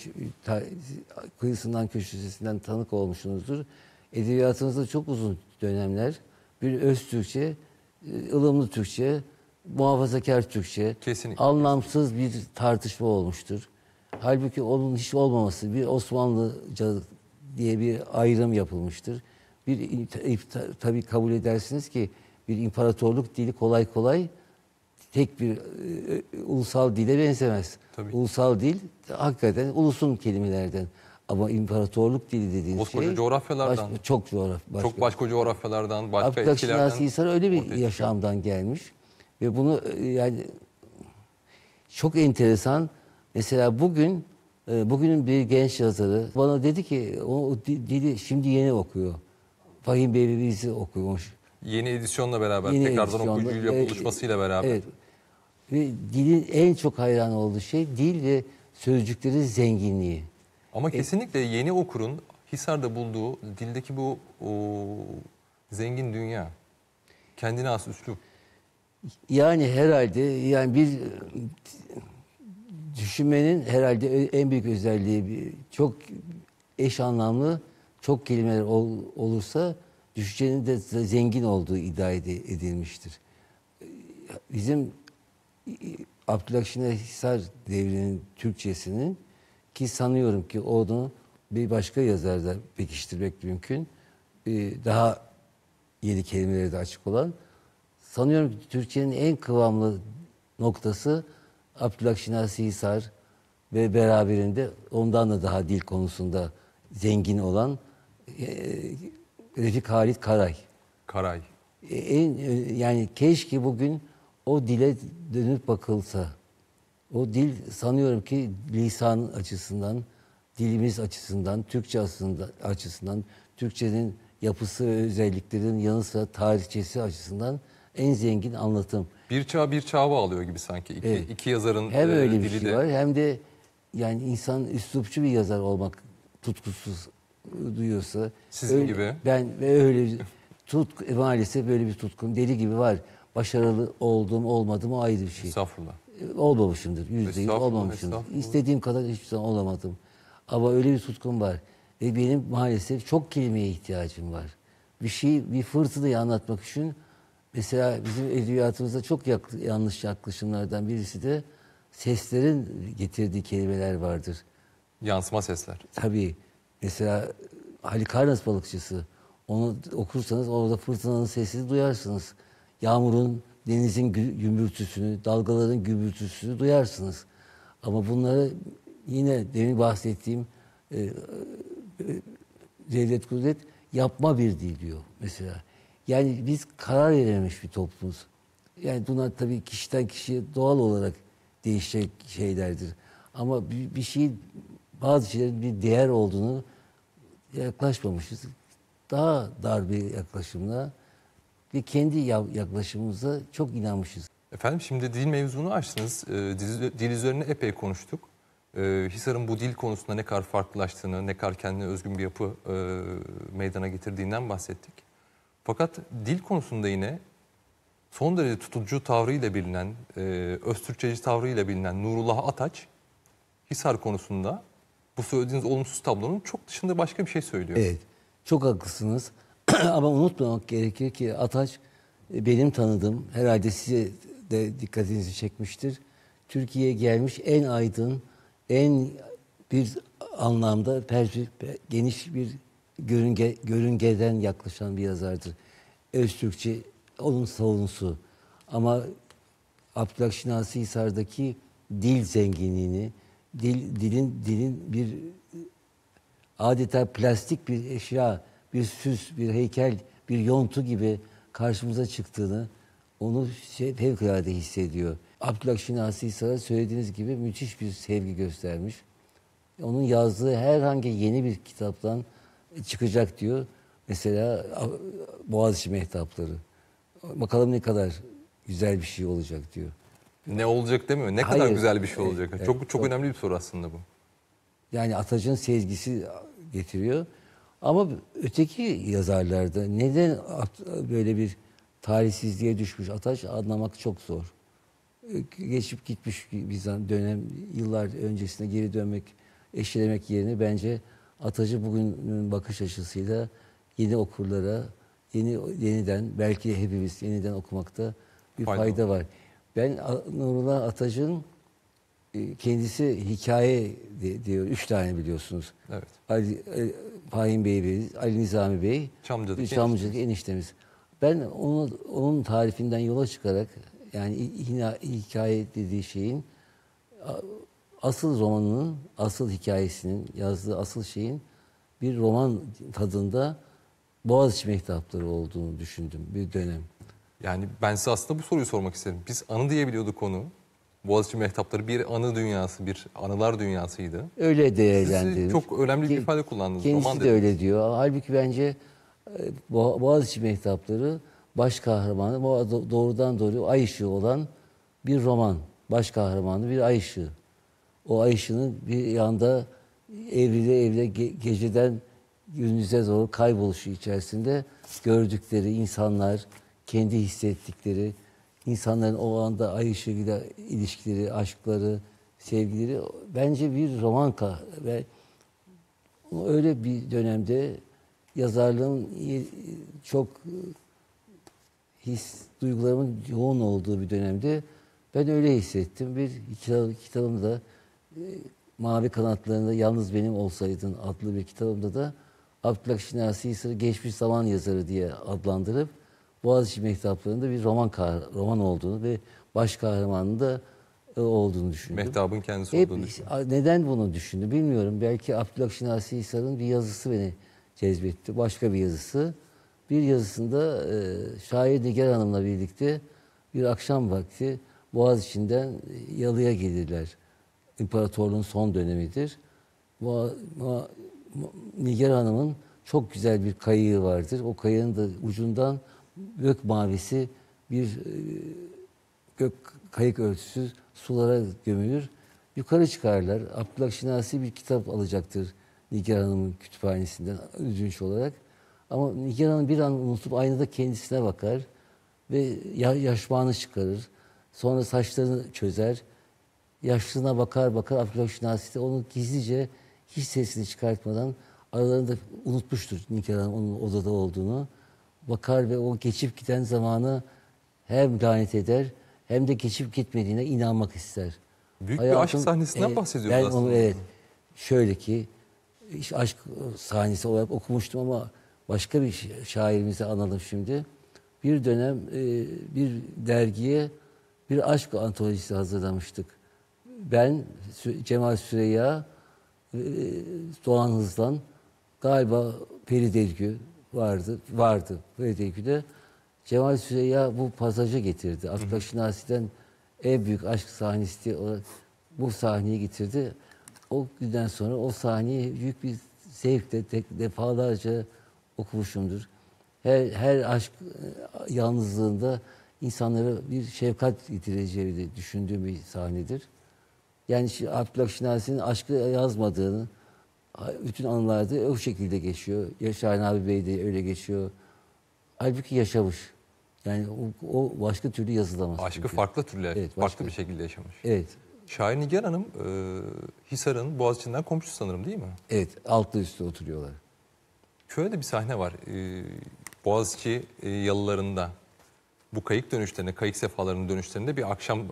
kıyısından köşesinden tanık olmuşsunuzdur. Edebiyatınızda çok uzun dönemler bir öz Türkçe, ılımlı Türkçe, muhafazakar Türkçe, kesinlikle anlamsız bir tartışma olmuştur. Halbuki onun hiç olmaması, bir Osmanlıca diye bir ayrım yapılmıştır. Bir tabii kabul edersiniz ki bir imparatorluk dili kolay kolay tek bir e, ulusal dile benzemez. Tabii. Ulusal dil hakikaten ulusun kelimelerden. Ama imparatorluk dili dediğiniz Osmanlı şey... Başka coğrafyalardan. Baş, çok coğraf, başka. Çok başka coğrafyalardan, başka Abdülhak etkilerden. Abdülhak Şinasi Hisar öyle bir yaşamdan gelmiş. Ve bunu e, yani... Çok enteresan. Mesela bugün, e, bugünün bir genç yazarı bana dedi ki, o, o dili şimdi yeni okuyor. Fahim Bey ve Biz'i okuyormuş. Yeni edisyonla beraber, yeni tekrardan edisyonla, okuyucuyla e, buluşmasıyla beraber. Evet. Ve dilin en çok hayran olduğu şey dil ve sözcüklerin zenginliği. Ama kesinlikle yeni okurun Hisar'da bulduğu dildeki bu o, zengin dünya, kendine has üslup. Yani herhalde yani bir düşünmenin herhalde en büyük özelliği, çok eş anlamlı çok kelimeler ol, olursa düşüncenin de zengin olduğu iddia edilmiştir. Bizim Abdülhak Şinasi Hisar devrinin Türkçesinin, ki sanıyorum ki onu bir başka yazarda pekiştirmek mümkün, daha yeni kelimeleri de açık olan, sanıyorum ki Türkçenin en kıvamlı noktası Abdülhak Şinasi Hisar ve beraberinde ondan da daha dil konusunda zengin olan Refik Halit Karay. Karay. En, yani keşke bugün o dile dönüp bakılsa. O dil sanıyorum ki lisan açısından, dilimiz açısından, Türkçe açısından, Türkçenin yapısı ve özelliklerinin yanı sıra tarihçesi açısından en zengin anlatım. Bir çağ bir çağı bağlıyor gibi sanki. İki, evet. iki yazarın hem e, öyle bir dili şey de var, hem de yani insan üslupçu bir yazar olmak tutkusuz duyuyorsa. Sizin öyle, gibi. Ben ve öyle tutku, maalesef böyle bir tutkum deli gibi var. Başarılı oldum olmadım o ayrı bir şey. Estağfurullah. Olmamışımdır. Yüzde yüz olmamışımdır. İstediğim kadar hiçbir zaman olamadım. Ama öyle bir tutkum var. Ve benim maalesef çok kelimeye ihtiyacım var. Bir şeyi, bir fırtınayı anlatmak için mesela bizim edebiyatımızda çok yanlış yaklaşımlardan birisi de seslerin getirdiği kelimeler vardır. Yansıma sesler. Tabii. Mesela Halikarnas balıkçısı. Onu okursanız orada fırtınanın sesini duyarsınız. Yağmurun, denizin gümbürtüsünü, dalgaların gümbürtüsünü duyarsınız. Ama bunları yine demin bahsettiğim e, e, Cevdet Kudret yapma bir dil diyor mesela. Yani biz karar verilmiş bir toplumuz. Yani bunlar tabii kişiden kişiye doğal olarak değişecek şeylerdir. Ama bir, bir şey, bazı şeylerin bir değer olduğunu yaklaşmamışız. Daha dar bir yaklaşımla ve kendi yaklaşımımıza çok inanmışız. Efendim şimdi dil mevzunu açtınız. E, dil, dil üzerine epey konuştuk. E, Hisar'ın bu dil konusunda ne kadar farklılaştığını, ne kadar kendine özgün bir yapı e, meydana getirdiğinden bahsettik. Fakat dil konusunda yine son derece tutucu tavrıyla bilinen, e, öztürkçeci tavrıyla bilinen Nurullah Ataç, Hisar konusunda bu söylediğiniz olumsuz tablonun çok dışında başka bir şey söylüyor. Evet, çok haklısınız. Ama unutmamak gerekir ki Ataç benim tanıdığım, herhalde size de dikkatinizi çekmiştir, Türkiye'ye gelmiş en aydın, en bir anlamda geniş bir görünge, görüngeden yaklaşan bir yazardır. Öztürkçe, onun savunusu. Ama Abdülhak Şinasi Hisar'daki dil zenginliğini, dil, dilin, dilin bir adeta plastik bir eşya, bir süs, bir heykel, bir yontu gibi karşımıza çıktığını, onu şey, fevkalade hissediyor. Abdülhak Şinasi Hisar'a söylediğiniz gibi müthiş bir sevgi göstermiş. Onun yazdığı herhangi yeni bir kitaptan çıkacak diyor. Mesela Boğaziçi Mehtapları. Bakalım ne kadar güzel bir şey olacak diyor. Ne olacak demiyor. Ne Hayır, kadar güzel bir şey olacak. Evet, çok çok önemli bir soru aslında bu. Yani Ataç'ın sezgisi getiriyor. Ama öteki yazarlarda neden böyle bir tarihsizliğe düşmüş Ataç anlamak çok zor. Geçip gitmiş bir dönem, yıllar öncesine geri dönmek, eşelemek yerine bence Ataç'ı bugünün bakış açısıyla yeni okurlara, yeni yeniden, belki hepimiz yeniden okumakta bir fayda, fayda var. Ben Nurullah Ataç'ın kendisi hikaye diyor. Üç tane biliyorsunuz. Evet. Ali, Fahim Bey ve Biz, Ali Nizami Bey, Çamlıca'daki, Çamlıca'daki eniştemiz. Ben onu, onun tarifinden yola çıkarak, yani hikaye dediği şeyin asıl romanının, asıl hikayesinin, yazdığı asıl şeyin bir roman tadında Boğaziçi Mehtapları olduğunu düşündüm bir dönem. Yani ben size aslında bu soruyu sormak istedim. Biz anı diyebiliyorduk onu. Boğaziçi Mehtapları bir anı dünyası, bir anılar dünyasıydı. Öyle değerlendirilmiş. Çok önemli bir ifade kullandınız. Kendisi roman de dediniz. Öyle diyor. Halbuki bence Boğaziçi Mehtapları baş kahramanı, doğrudan doğruya ay ışığı olan bir roman. Baş kahramanı bir ay ışığı. O ay ışığının bir yanda evliliğe evliliğe geceden günümüze doğru kayboluşu içerisinde gördükleri insanlar, kendi hissettikleri, insanların o anda ay ışığıyla ilişkileri, aşkları, sevgileri bence bir romanka ve öyle bir dönemde yazarlığın çok his, duygularımın yoğun olduğu bir dönemde ben öyle hissettim. Bir kitabım da Mavi Kanatlarında Yalnız Benim Olsaydın adlı bir kitabımda da Abdülhak Şinasi Hisar'ı geçmiş zaman yazarı diye adlandırıp Boğaziçi Mehtapları'nda bir roman roman olduğunu ve baş kahramanın da olduğunu düşündüm. Mehtabın kendisi Hep, olduğunu düşündüm. Neden bunu düşündüm bilmiyorum. Belki Abdülhak Şinasi Hisar'ın bir yazısı beni cezbetti. Başka bir yazısı. Bir yazısında şair Nigâr Hanım'la birlikte bir akşam vakti Boğaziçi'nden Yalı'ya gelirler. İmparatorluğun son dönemidir. Nigâr Hanım'ın çok güzel bir kayığı vardır. O kayığın da ucundan gök mavisi bir gök kayık örtüsü sulara gömülür. Yukarı çıkarlar. Abdülhak Şinasi bir kitap alacaktır Nigâr Hanım'ın kütüphanesinden ödünç olarak. Ama Nigâr Hanım bir an unutup aynada kendisine bakar ve yaşmağını çıkarır. Sonra saçlarını çözer. Yaşlılığına bakar bakar Abdülhak Şinasi de onun gizlice hiç sesini çıkartmadan aralarında unutmuştur Nigâr Hanım onun odada olduğunu. Bakar ve o geçip giden zamanı hem lanet eder hem de geçip gitmediğine inanmak ister. Büyük Hayatım, bir aşk sahnesinden e, bahsediyoruz ben aslında. Onu, evet, şöyle ki aşk sahnesi olarak okumuştum ama başka bir şairimizi analım şimdi. Bir dönem e, bir dergiye bir aşk antolojisi hazırlamıştık. Ben, Cemal Süreyya, e, Doğan Hızlan, galiba Peri Dergisi vardı. vardı. Peri Dergisi'de Cemal Süreyya bu pasajı getirdi. Abdülhak Şinasi'den en büyük aşk sahnesi olarak bu sahneyi getirdi. O günden sonra o sahneyi büyük bir zevkle defalarca okumuşumdur. Her, her aşk yalnızlığında insanlara bir şefkat getireceğini düşündüğüm bir sahnedir. Yani Abdülhak Şinasi'nin aşkı yazmadığını, bütün anlarda o şekilde geçiyor. Şahin abi Bey de öyle geçiyor. Halbuki yaşamış. Yani o, o başka türlü yazılamaz. Aşkı çünkü. farklı türlü, evet, farklı başka. bir şekilde yaşamış. Evet. Şahin Nigâr Hanım, e, Hisar'ın Boğaziçi'nden komşu sanırım değil mi? Evet, altlı üstte oturuyorlar. Şöyle de bir sahne var. E, Boğaziçi e, yalılarında. Bu kayık dönüşlerinde, kayık sefalarının dönüşlerinde bir akşam e,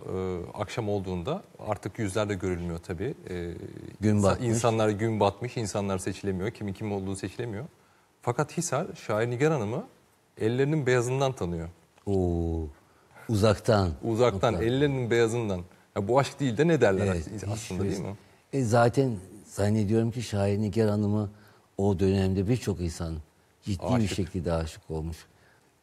akşam olduğunda artık yüzler de görülmüyor tabii. E, gün batmış. İnsanlar gün batmış, insanlar seçilemiyor. Kimin kim olduğu seçilemiyor. Fakat Hisar, şair Nigâr Hanım'ı ellerinin beyazından tanıyor. Oo, uzaktan. uzaktan, Noktan. ellerinin beyazından. Ya, bu aşk değil de ne derler evet, aslında değil mi? E, zaten zannediyorum ki şair Nigâr Hanım'ı o dönemde birçok insan ciddi aşık. bir şekilde aşık olmuş.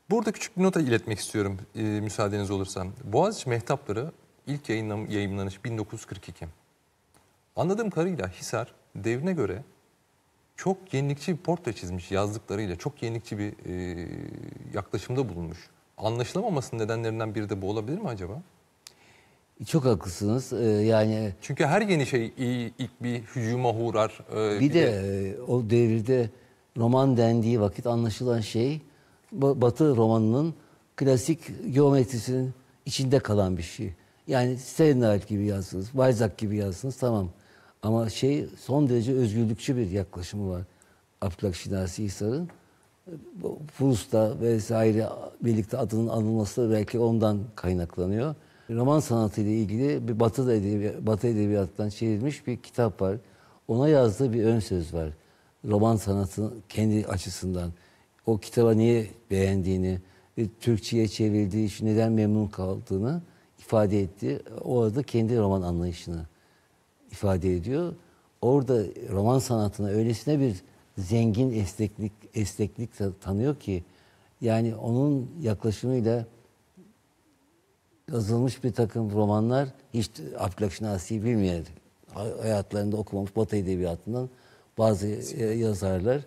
Burada küçük bir nota iletmek istiyorum e, müsaadeniz olursa. Boğaziçi Mehtapları ilk yayınlan, yayınlanış bin dokuz yüz kırk iki. Anladığım kadarıyla Hisar devrine göre çok yenilikçi bir portre çizmiş yazdıklarıyla. Çok yenilikçi bir e, yaklaşımda bulunmuş. Anlaşılamamasının nedenlerinden biri de bu olabilir mi acaba? Çok haklısınız. Ee, yani çünkü her yeni şey iyi, ilk bir hücuma uğrar. E, bir, bir de, de o devirde roman dendiği vakit anlaşılan şey Batı romanının klasik geometrisinin içinde kalan bir şey. Yani Stendhal gibi yazsınız, Balzac gibi yazsınız tamam. Ama şey son derece özgürlükçü bir yaklaşımı var Abdülhak Şinasi Hisar'ın. Proust'la vesaire birlikte adının anılması belki ondan kaynaklanıyor. Roman sanatı ile ilgili bir Batı edebiyatından, Batı edebiyatından çevrilmiş bir kitap var. Ona yazdığı bir ön söz var. Roman sanatının kendi açısından. O kitaba niye beğendiğini, Türkçe'ye çevrildiği için neden memnun kaldığını ifade etti. Orada kendi roman anlayışını ifade ediyor. Orada roman sanatına öylesine bir zengin esneklik, esneklik tanıyor ki, yani onun yaklaşımıyla yazılmış bir takım romanlar, hiç Abdülhak Şinasi'yi bilmeyen, hayatlarında okumamış Batı edebiyatından bazı yazarlar,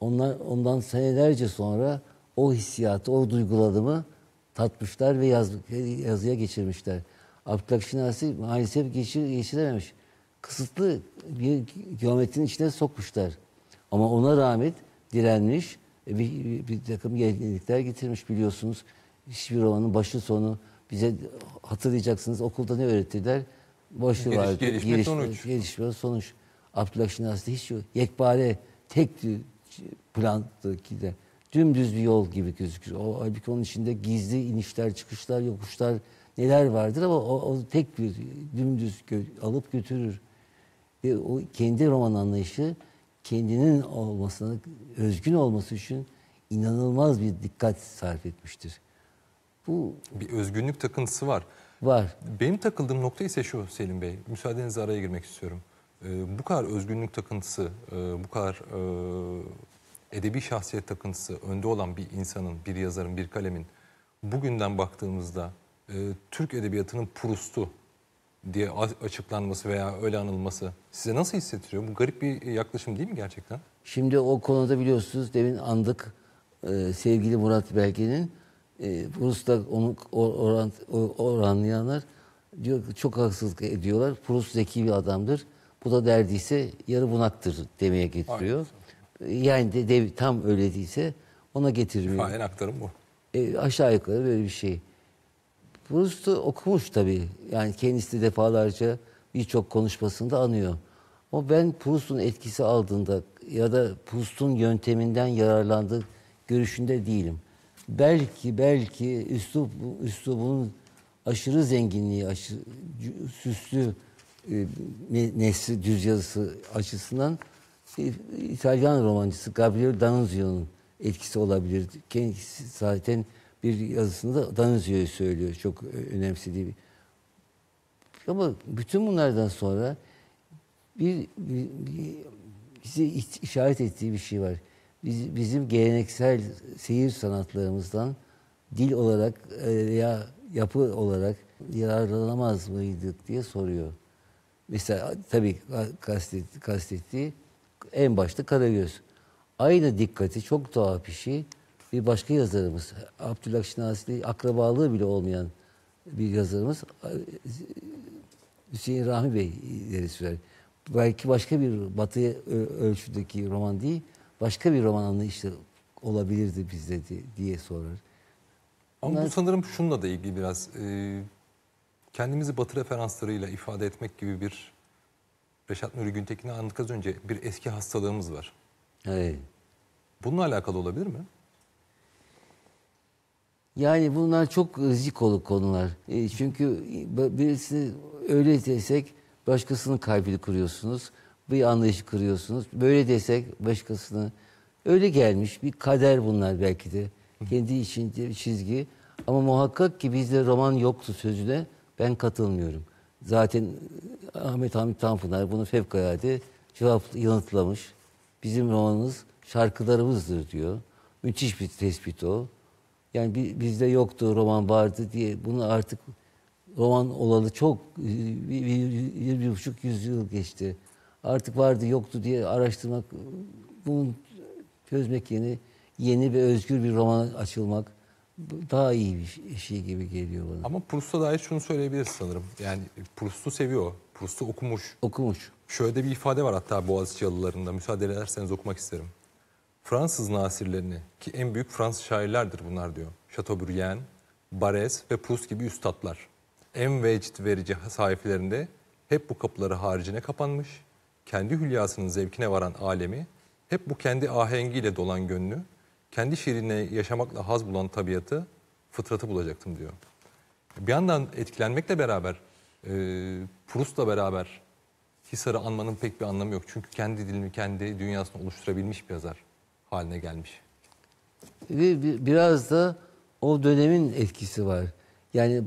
Onlar, ondan senelerce sonra o hissiyatı, o duygulanımı tatmışlar ve yaz, yazıya geçirmişler. Abdülhak Şinasi maalesef geçir, geçirememiş. Kısıtlı bir geometrinin içine sokmuşlar. Ama ona rağmen direnmiş, bir, bir, bir takım yenilikler getirmiş biliyorsunuz. Hiçbir romanın başı sonu bize hatırlayacaksınız. Okulda ne öğretirler? Başı Geliş, vardı. Gelişme, gelişme sonuç. Gelişme sonuç. Abdülhak Şinasi hiç yok. Yekpare, tek plandı ki de. Dümdüz bir yol gibi gözükür. O, halbuki onun içinde gizli inişler, çıkışlar, yokuşlar neler vardır ama o, o tek bir dümdüz gö alıp götürür. E, o kendi roman anlayışı kendinin olmasına, özgün olması için inanılmaz bir dikkat sarf etmiştir. Bu bir özgünlük takıntısı var. Var. Benim takıldığım nokta ise şu Selim Bey, müsaadenizle araya girmek istiyorum. Ee, bu kadar özgünlük takıntısı, e, bu kadar e, edebi şahsiyet takıntısı önde olan bir insanın, bir yazarın, bir kalemin bugünden baktığımızda e, Türk edebiyatının Prustu diye açıklanması veya öyle anılması size nasıl hissettiriyor? Bu garip bir yaklaşım değil mi gerçekten? Şimdi o konuda biliyorsunuz demin andık e, sevgili Murat Belge'nin E, Proust'la onu oran, oranlayanlar diyor çok haksızlık ediyorlar. Proust zeki bir adamdır. Bu da derdiyse yarı bunaktır demeye getiriyor. Aynen. Yani de, de tam öyle değilse ona getirmiyor. Aynen aktarım bu. E, aşağı yukarı böyle bir şey. Proust'u okumuş tabii. Yani kendisi de defalarca birçok konuşmasında anıyor. Ama ben Proust'un etkisi aldığında ya da Proust'un yönteminden yararlandığı görüşünde değilim. Belki, belki üslup, üslubunun aşırı zenginliği, aşırı, süslü e, nesli, düz yazısı açısından e, İtalyan romancısı Gabriel D'Annunzio'nun etkisi olabilir. Kendisi zaten bir yazısında D'Annunzio'yu söylüyor, çok önemsediği bir. Ama bütün bunlardan sonra bir, bir, bir bizi işaret ettiği bir şey var. Bizim geleneksel seyir sanatlarımızdan dil olarak veya yapı olarak yararlanamaz mıydık diye soruyor. Mesela tabii kastetti, kastetti en başta Karagöz. Aynı dikkati, çok tuhaf bir şey, bir başka yazarımız, Abdülhak Şinasi'yle akrabalığı bile olmayan bir yazarımız Hüseyin Rahmi Bey ileri sürer. Belki başka bir batı ölçüdeki roman değil, başka bir roman anlayışı olabilirdi bizde diye sorar. Ama ben... bu sanırım şununla da ilgili biraz. E, kendimizi batı referanslarıyla ifade etmek gibi bir... Reşat Nuri Güntekin'e anladık az önce, bir eski hastalığımız var. Evet. Bununla alakalı olabilir mi? Yani bunlar çok rizikolu konular. E, çünkü birisini öyle desek başkasının kalbini kırıyorsunuz. Bir anlayışı kırıyorsunuz. Böyle desek başkasına öyle gelmiş bir kader bunlar belki de. Kendi içinde çizgi. Ama muhakkak ki bizde roman yoktu sözüne ben katılmıyorum. Zaten Ahmet Hamit Tanpınar bunu fevkalade cevap yanıtlamış. Bizim romanımız şarkılarımızdır diyor. Müthiş bir tespit o. Yani bizde yoktu, roman vardı diye bunu artık roman olalı çok bir buçuk yüzyıl geçti. Artık vardı yoktu diye araştırmak, bunu çözmek yeni, yeni ve özgür bir romana açılmak daha iyi bir şey gibi geliyor bana. Ama Proust'a dair şunu söyleyebiliriz sanırım. Yani Proust'u seviyor, Proust'u okumuş. Okumuş. Şöyle bir ifade var hatta Boğaziçi Yalılarında, müsaade ederseniz okumak isterim. Fransız nasirlerini, ki en büyük Fransız şairlerdir bunlar diyor. Chateaubriand, Barès ve Proust gibi üstatlar. En vecd verici sayfelerinde hep bu kapıları haricine kapanmış, kendi hülyasının zevkine varan alemi, hep bu kendi ahengiyle dolan gönlü, kendi şiirine yaşamakla haz bulan tabiatı, fıtratı bulacaktım diyor. Bir yandan etkilenmekle beraber, e, Proust'la beraber Hisar'ı anmanın pek bir anlamı yok. Çünkü kendi dilini, kendi dünyasını oluşturabilmiş bir yazar haline gelmiş. Biraz da o dönemin etkisi var. Yani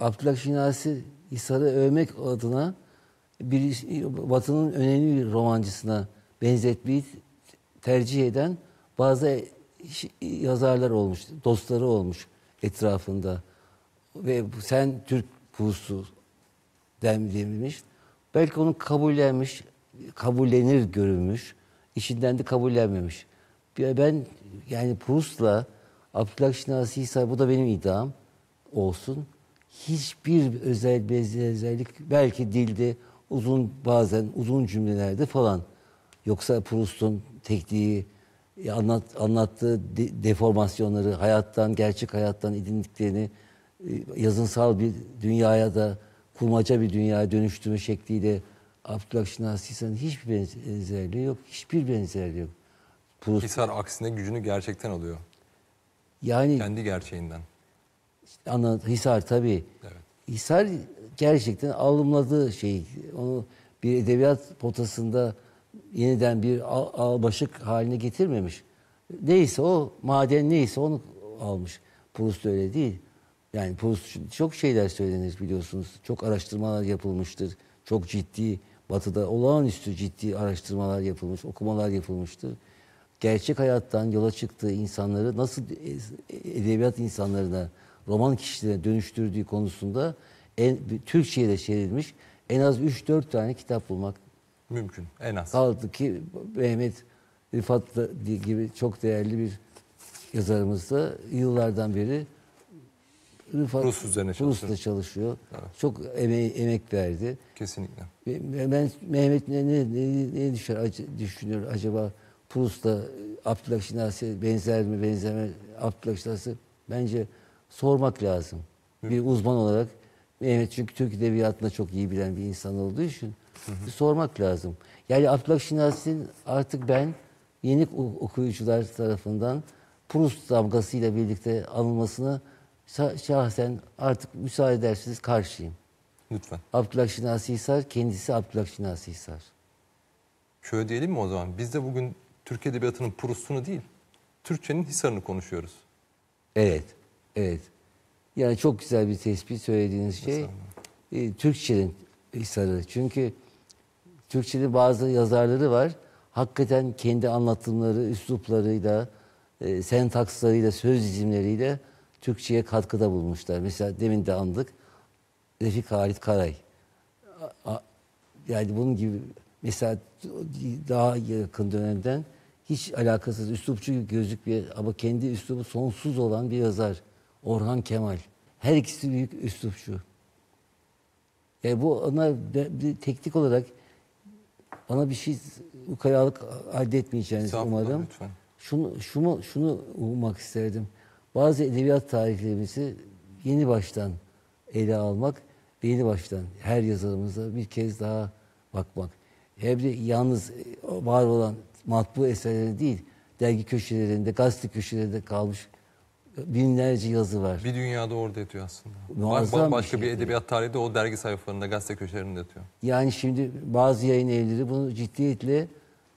Abdülhak Şinasi Hisar'ı övmek adına bir, Batı'nın önemli bir romancısına benzetmeyi tercih eden bazı yazarlar olmuş, dostları olmuş etrafında. Ve sen Türk Proust'u denilmiş. Belki onu kabullenmiş, kabullenir görünmüş, içinden de kabullenmemiş. Ben yani Proust'la Abdülhak Şinasi Hisar, bu da benim iddiam olsun. Hiçbir özel benzerlik, belki dilde uzun, bazen uzun cümlelerde falan. Yoksa Proust'un tekniği, anlat, anlattığı de, deformasyonları, hayattan, gerçek hayattan edindiklerini yazınsal bir dünyaya da kurmaca bir dünyaya dönüştürme şekliyle Abdülhak Şinasi Hisar'ın hiçbir benzerliği yok. Hiçbir benzerliği yok. Proust, Hisar aksine gücünü gerçekten alıyor. Yani kendi gerçeğinden. İşte anlat, Hisar tabii. Evet. Hisar gerçekten alımladığı şey. Onu bir edebiyat potasında yeniden bir al, albaşık haline getirmemiş. Neyse o, maden neyse onu almış. Proust öyle değil. Yani Proust çok şeyler söylenir biliyorsunuz. Çok araştırmalar yapılmıştır. Çok ciddi, Batı'da olağanüstü ciddi araştırmalar yapılmış, okumalar yapılmıştır. Gerçek hayattan yola çıktığı insanları nasıl edebiyat insanlarına, roman kişilerine dönüştürdüğü konusunda en, Türkçe'ye de çevrilmiş en az üç dört tane kitap bulmak mümkün. En az. Kaldı ki Mehmet Rifat gibi çok değerli bir yazarımız da yıllardan beri Rifat, Rus üzerine çalışıyor. çalışıyor. Evet. Çok emeği, emek verdi. Kesinlikle. Ben, Mehmet ne, ne, ne düşer, düşünüyor acaba? Proust'la Abdülhak Şinasi benzer mi benzemez? Abdülhak Şinasi bence sormak lazım. Hı. Bir uzman olarak Mehmet, çünkü Türk Edebiyatı'nda çok iyi bilen bir insan olduğu için hı hı. sormak lazım. Yani Abdülhak Şinasi'nin artık ben yeni okuyucular tarafından Proust damgasıyla birlikte alınmasını şahsen artık müsaade ederseniz karşıyım. Lütfen. Abdülhak Şinasi Hisar kendisi Abdülhak Şinasi Hisar. Şöyle diyelim mi o zaman? Biz de bugün Türk Edebiyatı'nın Proust'unu değil, Türkçe'nin Hisar'ını konuşuyoruz. Evet, evet. Yani çok güzel bir tespit söylediğiniz şey. E, Türkçe'nin Hisar'ı. Çünkü Türkçe'de bazı yazarları var. Hakikaten kendi anlatımları, üsluplarıyla, e, sentakslarıyla, söz dizimleriyle Türkçe'ye katkıda bulmuşlar. Mesela demin de andık. Refik Halit Karay. A, a, yani bunun gibi... Mesela daha yakın dönemden hiç alakasız, üslupçu gözükmüyor ama kendi üslubu sonsuz olan bir yazar. Orhan Kemal. Her ikisi büyük üslupçu. Yani bu ona teknik olarak bana bir şey ukalalık halletmeyeceğinizi umarım. Lütfen. Şunu, şunu, şunu ummak isterdim. Bazı edebiyat tarihlerimizi yeni baştan ele almak ve yeni baştan her yazarımıza bir kez daha bakmak. Hem de yalnız var olan matbu eserleri değil, dergi köşelerinde, gazete köşelerinde kalmış binlerce yazı var. Bir dünyada orada yatıyor aslında. Muazzam başka bir, şey bir edebiyat tarihi de o dergi sayfalarında, gazete köşelerinde yatıyor. Yani şimdi bazı yayın evleri bunu ciddiyetle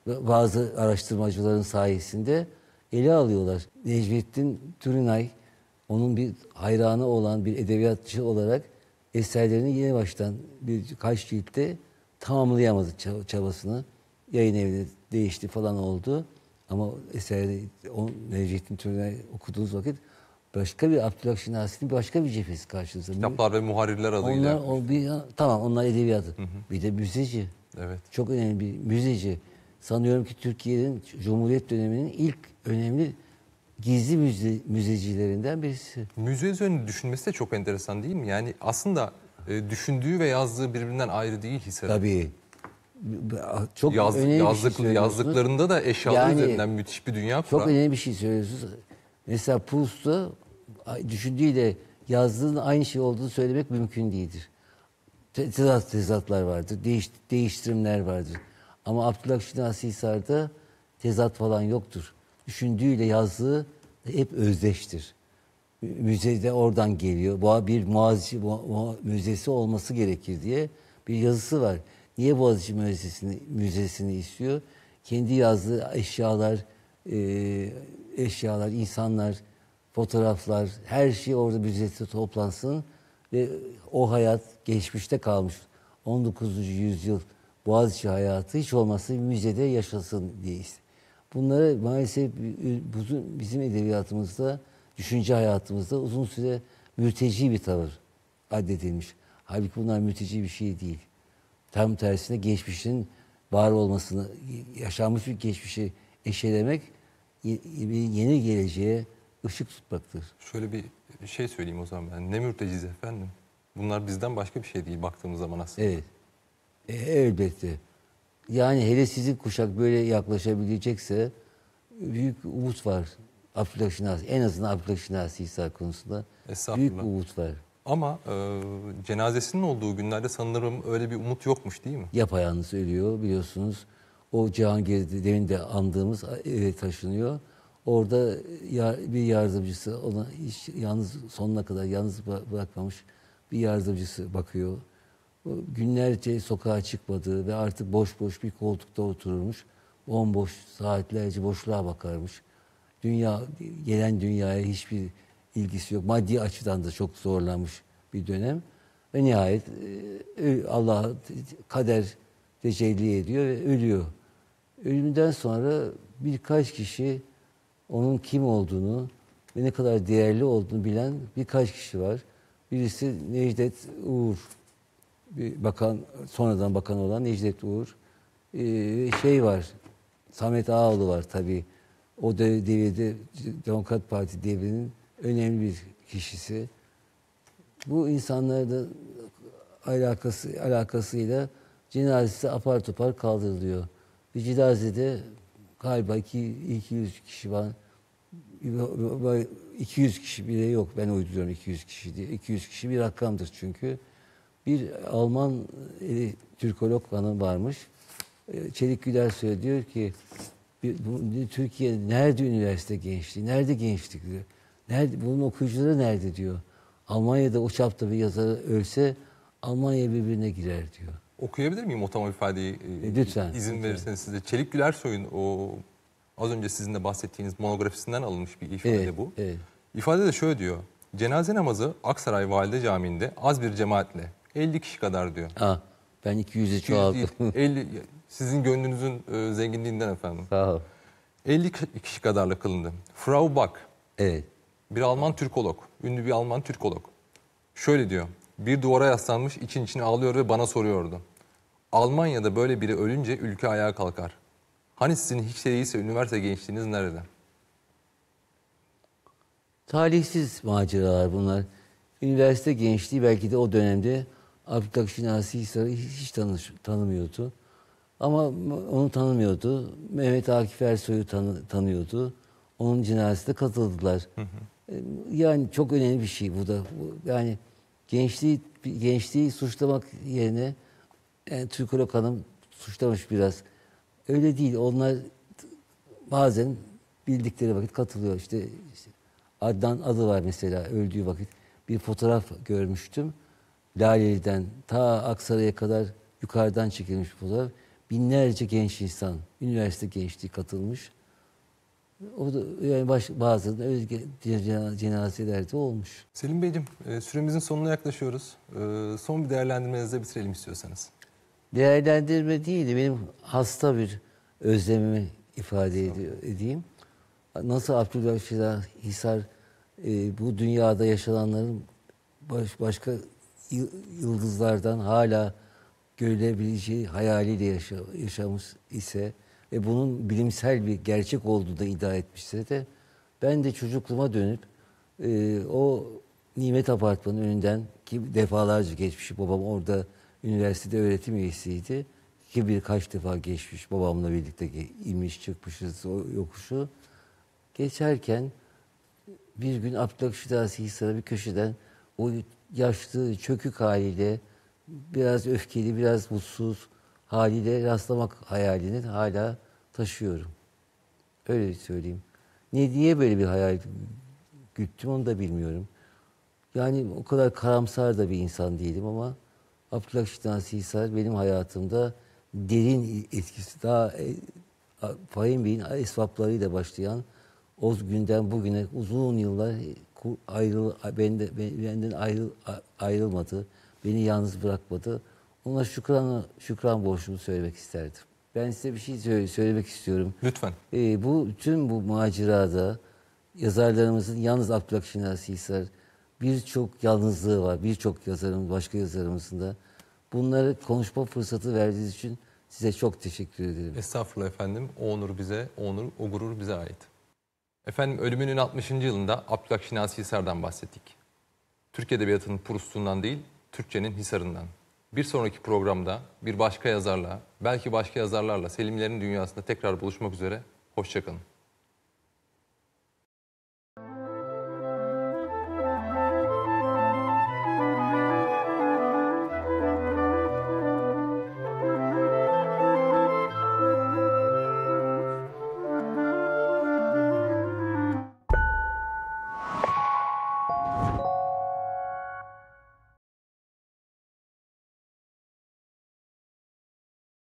bazı araştırmacıların sayesinde ele alıyorlar. Necmettin Turinay, onun bir hayranı olan bir edebiyatçı olarak eserlerini yeni baştan birkaç ciltte tamamlayamadı çabasını. Yayın evi değişti falan oldu. Ama eseri Necmettin Turinay okuduğunuz vakit başka bir Abdülhak Şinasi'nin başka bir cephesi karşınızda. Kitaplar ve muharirler adıyla. Onlar, o bir, tamam onlar edebiyatı. Hı hı. Bir de müzeci. Evet. Çok önemli bir müzeci. Sanıyorum ki Türkiye'nin Cumhuriyet döneminin ilk önemli gizli müze, müzecilerinden birisi. Müze üzerine düşünmesi de çok enteresan değil mi? Yani aslında... Düşündüğü ve yazdığı birbirinden ayrı değil Hisar'ın. Tabii. Çok Yaz, önemli yazdık, bir şey yazdıklarında da eşyalar yani, üzerinden müthiş bir dünya kurar. Çok önemli bir şey söylüyorsunuz. Mesela Proust'u düşündüğüyle yazdığının aynı şey olduğunu söylemek mümkün değildir. Tezat, tezatlar vardır, değiş, değiştirimler vardır. Ama Abdülhak Şinasi Hisar'da tezat falan yoktur. Düşündüğüyle yazdığı hep özdeştir. Müzede oradan geliyor. Bir Boğaziçi Müzesi olması gerekir diye bir yazısı var. Niye Boğaziçi Müzesi'ni, müzesini istiyor? Kendi yazdığı eşyalar, e, eşyalar, insanlar, fotoğraflar, her şey orada müzede toplansın ve o hayat geçmişte kalmış. on dokuzuncu yüzyıl Boğaziçi hayatı hiç olmazsa müzede yaşasın diye. Bunları maalesef bizim edebiyatımızda, düşünce hayatımızda uzun süre mülteci bir tavır addedilmiş. Halbuki bunlar mülteci bir şey değil. Tam tersine geçmişin var olmasını, yaşanmış bir geçmişi eşelemek yeni geleceğe ışık tutmaktır. Şöyle bir şey söyleyeyim o zaman ben. Ne mürteciyiz efendim. Bunlar bizden başka bir şey değil baktığımız zaman aslında. Evet. E, elbette. Yani hele sizin kuşak böyle yaklaşabilecekse büyük umut var. Abdülhak Şinasi, en azından Abdülhak Şinasi Hisar konusunda büyük umut var. Ama e, cenazesinin olduğu günlerde sanırım öyle bir umut yokmuş değil mi? Yapayalnız ölüyor biliyorsunuz. O Cihangir'de demin de andığımız eve taşınıyor. Orada bir yardımcısı, ona hiç yalnız sonuna kadar yalnız bırakmamış bir yardımcısı bakıyor. O günlerce sokağa çıkmadığı ve artık boş boş bir koltukta otururmuş. Bomboş, saatlerce boşluğa bakarmış. Dünya, gelen dünyaya hiçbir ilgisi yok. Maddi açıdan da çok zorlanmış bir dönem. Ve nihayet Allah kader tecelli ediyor ve ölüyor. Ölümden sonra birkaç kişi onun kim olduğunu ve ne kadar değerli olduğunu bilen birkaç kişi var. Birisi Necdet Uğur, bir bakan, sonradan bakan olan Necdet Uğur. Ee, şey var, Samet Ağaoğlu var tabii. O devirde Demokrat Parti devrinin önemli bir kişisi. Bu insanlarla alakası, alakasıyla cenazesi apar topar kaldırılıyor. Bir cenazede galiba iki yüz kişi var. iki yüz kişi bile yok. Ben uyduruyorum iki yüz kişi diye. iki yüz kişi bir rakamdır çünkü. Bir Alman e, Türkolog hanım varmış. E, Çelik Gülersoy diyor ki bir, bu, Türkiye nerede üniversite gençliği? Nerede gençlik diyor. Nerede, bunun okuyucuları nerede diyor. Almanya'da o çapta bir yazarı ölse Almanya birbirine girer diyor. Okuyabilir miyim o tam ifadeyi? E, lütfen. İzin lütfen. Verirseniz size. Çelik Gülersoy'un o az önce sizin de bahsettiğiniz monografisinden alınmış bir ifade evet, bu. Evet. İfade de şöyle diyor. Cenaze namazı Aksaray Valide Camii'nde az bir cemaatle elli kişi kadar diyor. Ha, ben iki yüzü çoğaldım. elli, sizin gönlünüzün e, zenginliğinden efendim. Sağ ol. elli kişi kadarla kılındı. Frau Buck, evet. Bir Alman Türkolog, ünlü bir Alman Türkolog. Şöyle diyor, bir duvara yaslanmış için içine ağlıyor ve bana soruyordu. Almanya'da böyle biri ölünce ülke ayağa kalkar. Hani sizin hiç değilse üniversite gençliğiniz nerede? Talihsiz maceralar bunlar. Üniversite gençliği belki de o dönemde Abdülhak Şinasi Hisar'ı hiç tanış, tanımıyordu. Ama onu tanımıyordu. Mehmet Akif Ersoy'u tanı, tanıyordu. Onun cenazesine katıldılar. Hı hı. Yani çok önemli bir şey bu da. Yani gençliği gençliği suçlamak yerine yani Türkolog hanım suçlamış biraz. Öyle değil. Onlar bazen bildikleri vakit katılıyor. İşte, işte Adnan adı var mesela öldüğü vakit. Bir fotoğraf görmüştüm. Laleli'den ta Aksaray'a kadar yukarıdan çekilmiş bir fotoğraf. Binlerce genç insan, üniversite gençliği katılmış. O da yani baş, bazı cenazelerde olmuş. Selim Beyciğim, süremizin sonuna yaklaşıyoruz. Son bir değerlendirmenizle bitirelim istiyorsanız. Değerlendirme değil de benim hasta bir özlemimi ifade edeyim. Nasıl Abdülhak Şinasi Hisar e, bu dünyada yaşananların baş, başka yıldızlardan hala görülebileceği hayaliyle yaşa, yaşamış ise ve bunun bilimsel bir gerçek olduğu da iddia etmişse de ben de çocukluğuma dönüp e, o Nimet Apartmanı'nın önünden ki defalarca geçmiş babam orada üniversitede öğretim üyesiydi ki birkaç defa geçmiş babamla birlikte inmiş çıkmışız o yokuşu. Geçerken bir gün Abdülhak Şinasi Hisar'a bir köşeden o yaşlı, çökük haliyle biraz öfkeli, biraz mutsuz haliyle rastlamak hayalini hala taşıyorum. Öyle söyleyeyim. Ne diye böyle bir hayal güttüm onu da bilmiyorum. Yani o kadar karamsar da bir insan değilim ama Abdülhak Şinasi Hisar benim hayatımda derin etkisi, daha Fahim Bey'in esvaplarıyla başlayan o günden bugüne uzun yıllar ayrıl, benden, benden ayrıl, ayrılmadı, beni yalnız bırakmadı. Ona şükran, şükran borçlumu söylemek isterdim. Ben size bir şey söyle, söylemek istiyorum. Lütfen. Ee, bu tüm bu macerada yazarlarımızın yalnız Abdülhak Şinasi Hisar birçok yalnızlığı var, birçok yazarımız, başka yazarımızın da. Bunları konuşma fırsatı verdiğiniz için size çok teşekkür ederim. Estağfurullah efendim. O onur bize, o onur, o gurur bize ait. Efendim ölümünün altmışıncı yılında Abdülhak Şinasi Hisar'dan bahsettik. Türk Edebiyatı'nın Proust'undan değil, Türkçe'nin Hisar'ından. Bir sonraki programda bir başka yazarla, belki başka yazarlarla Selimlerin Dünyası'nda tekrar buluşmak üzere. Hoşça kalın.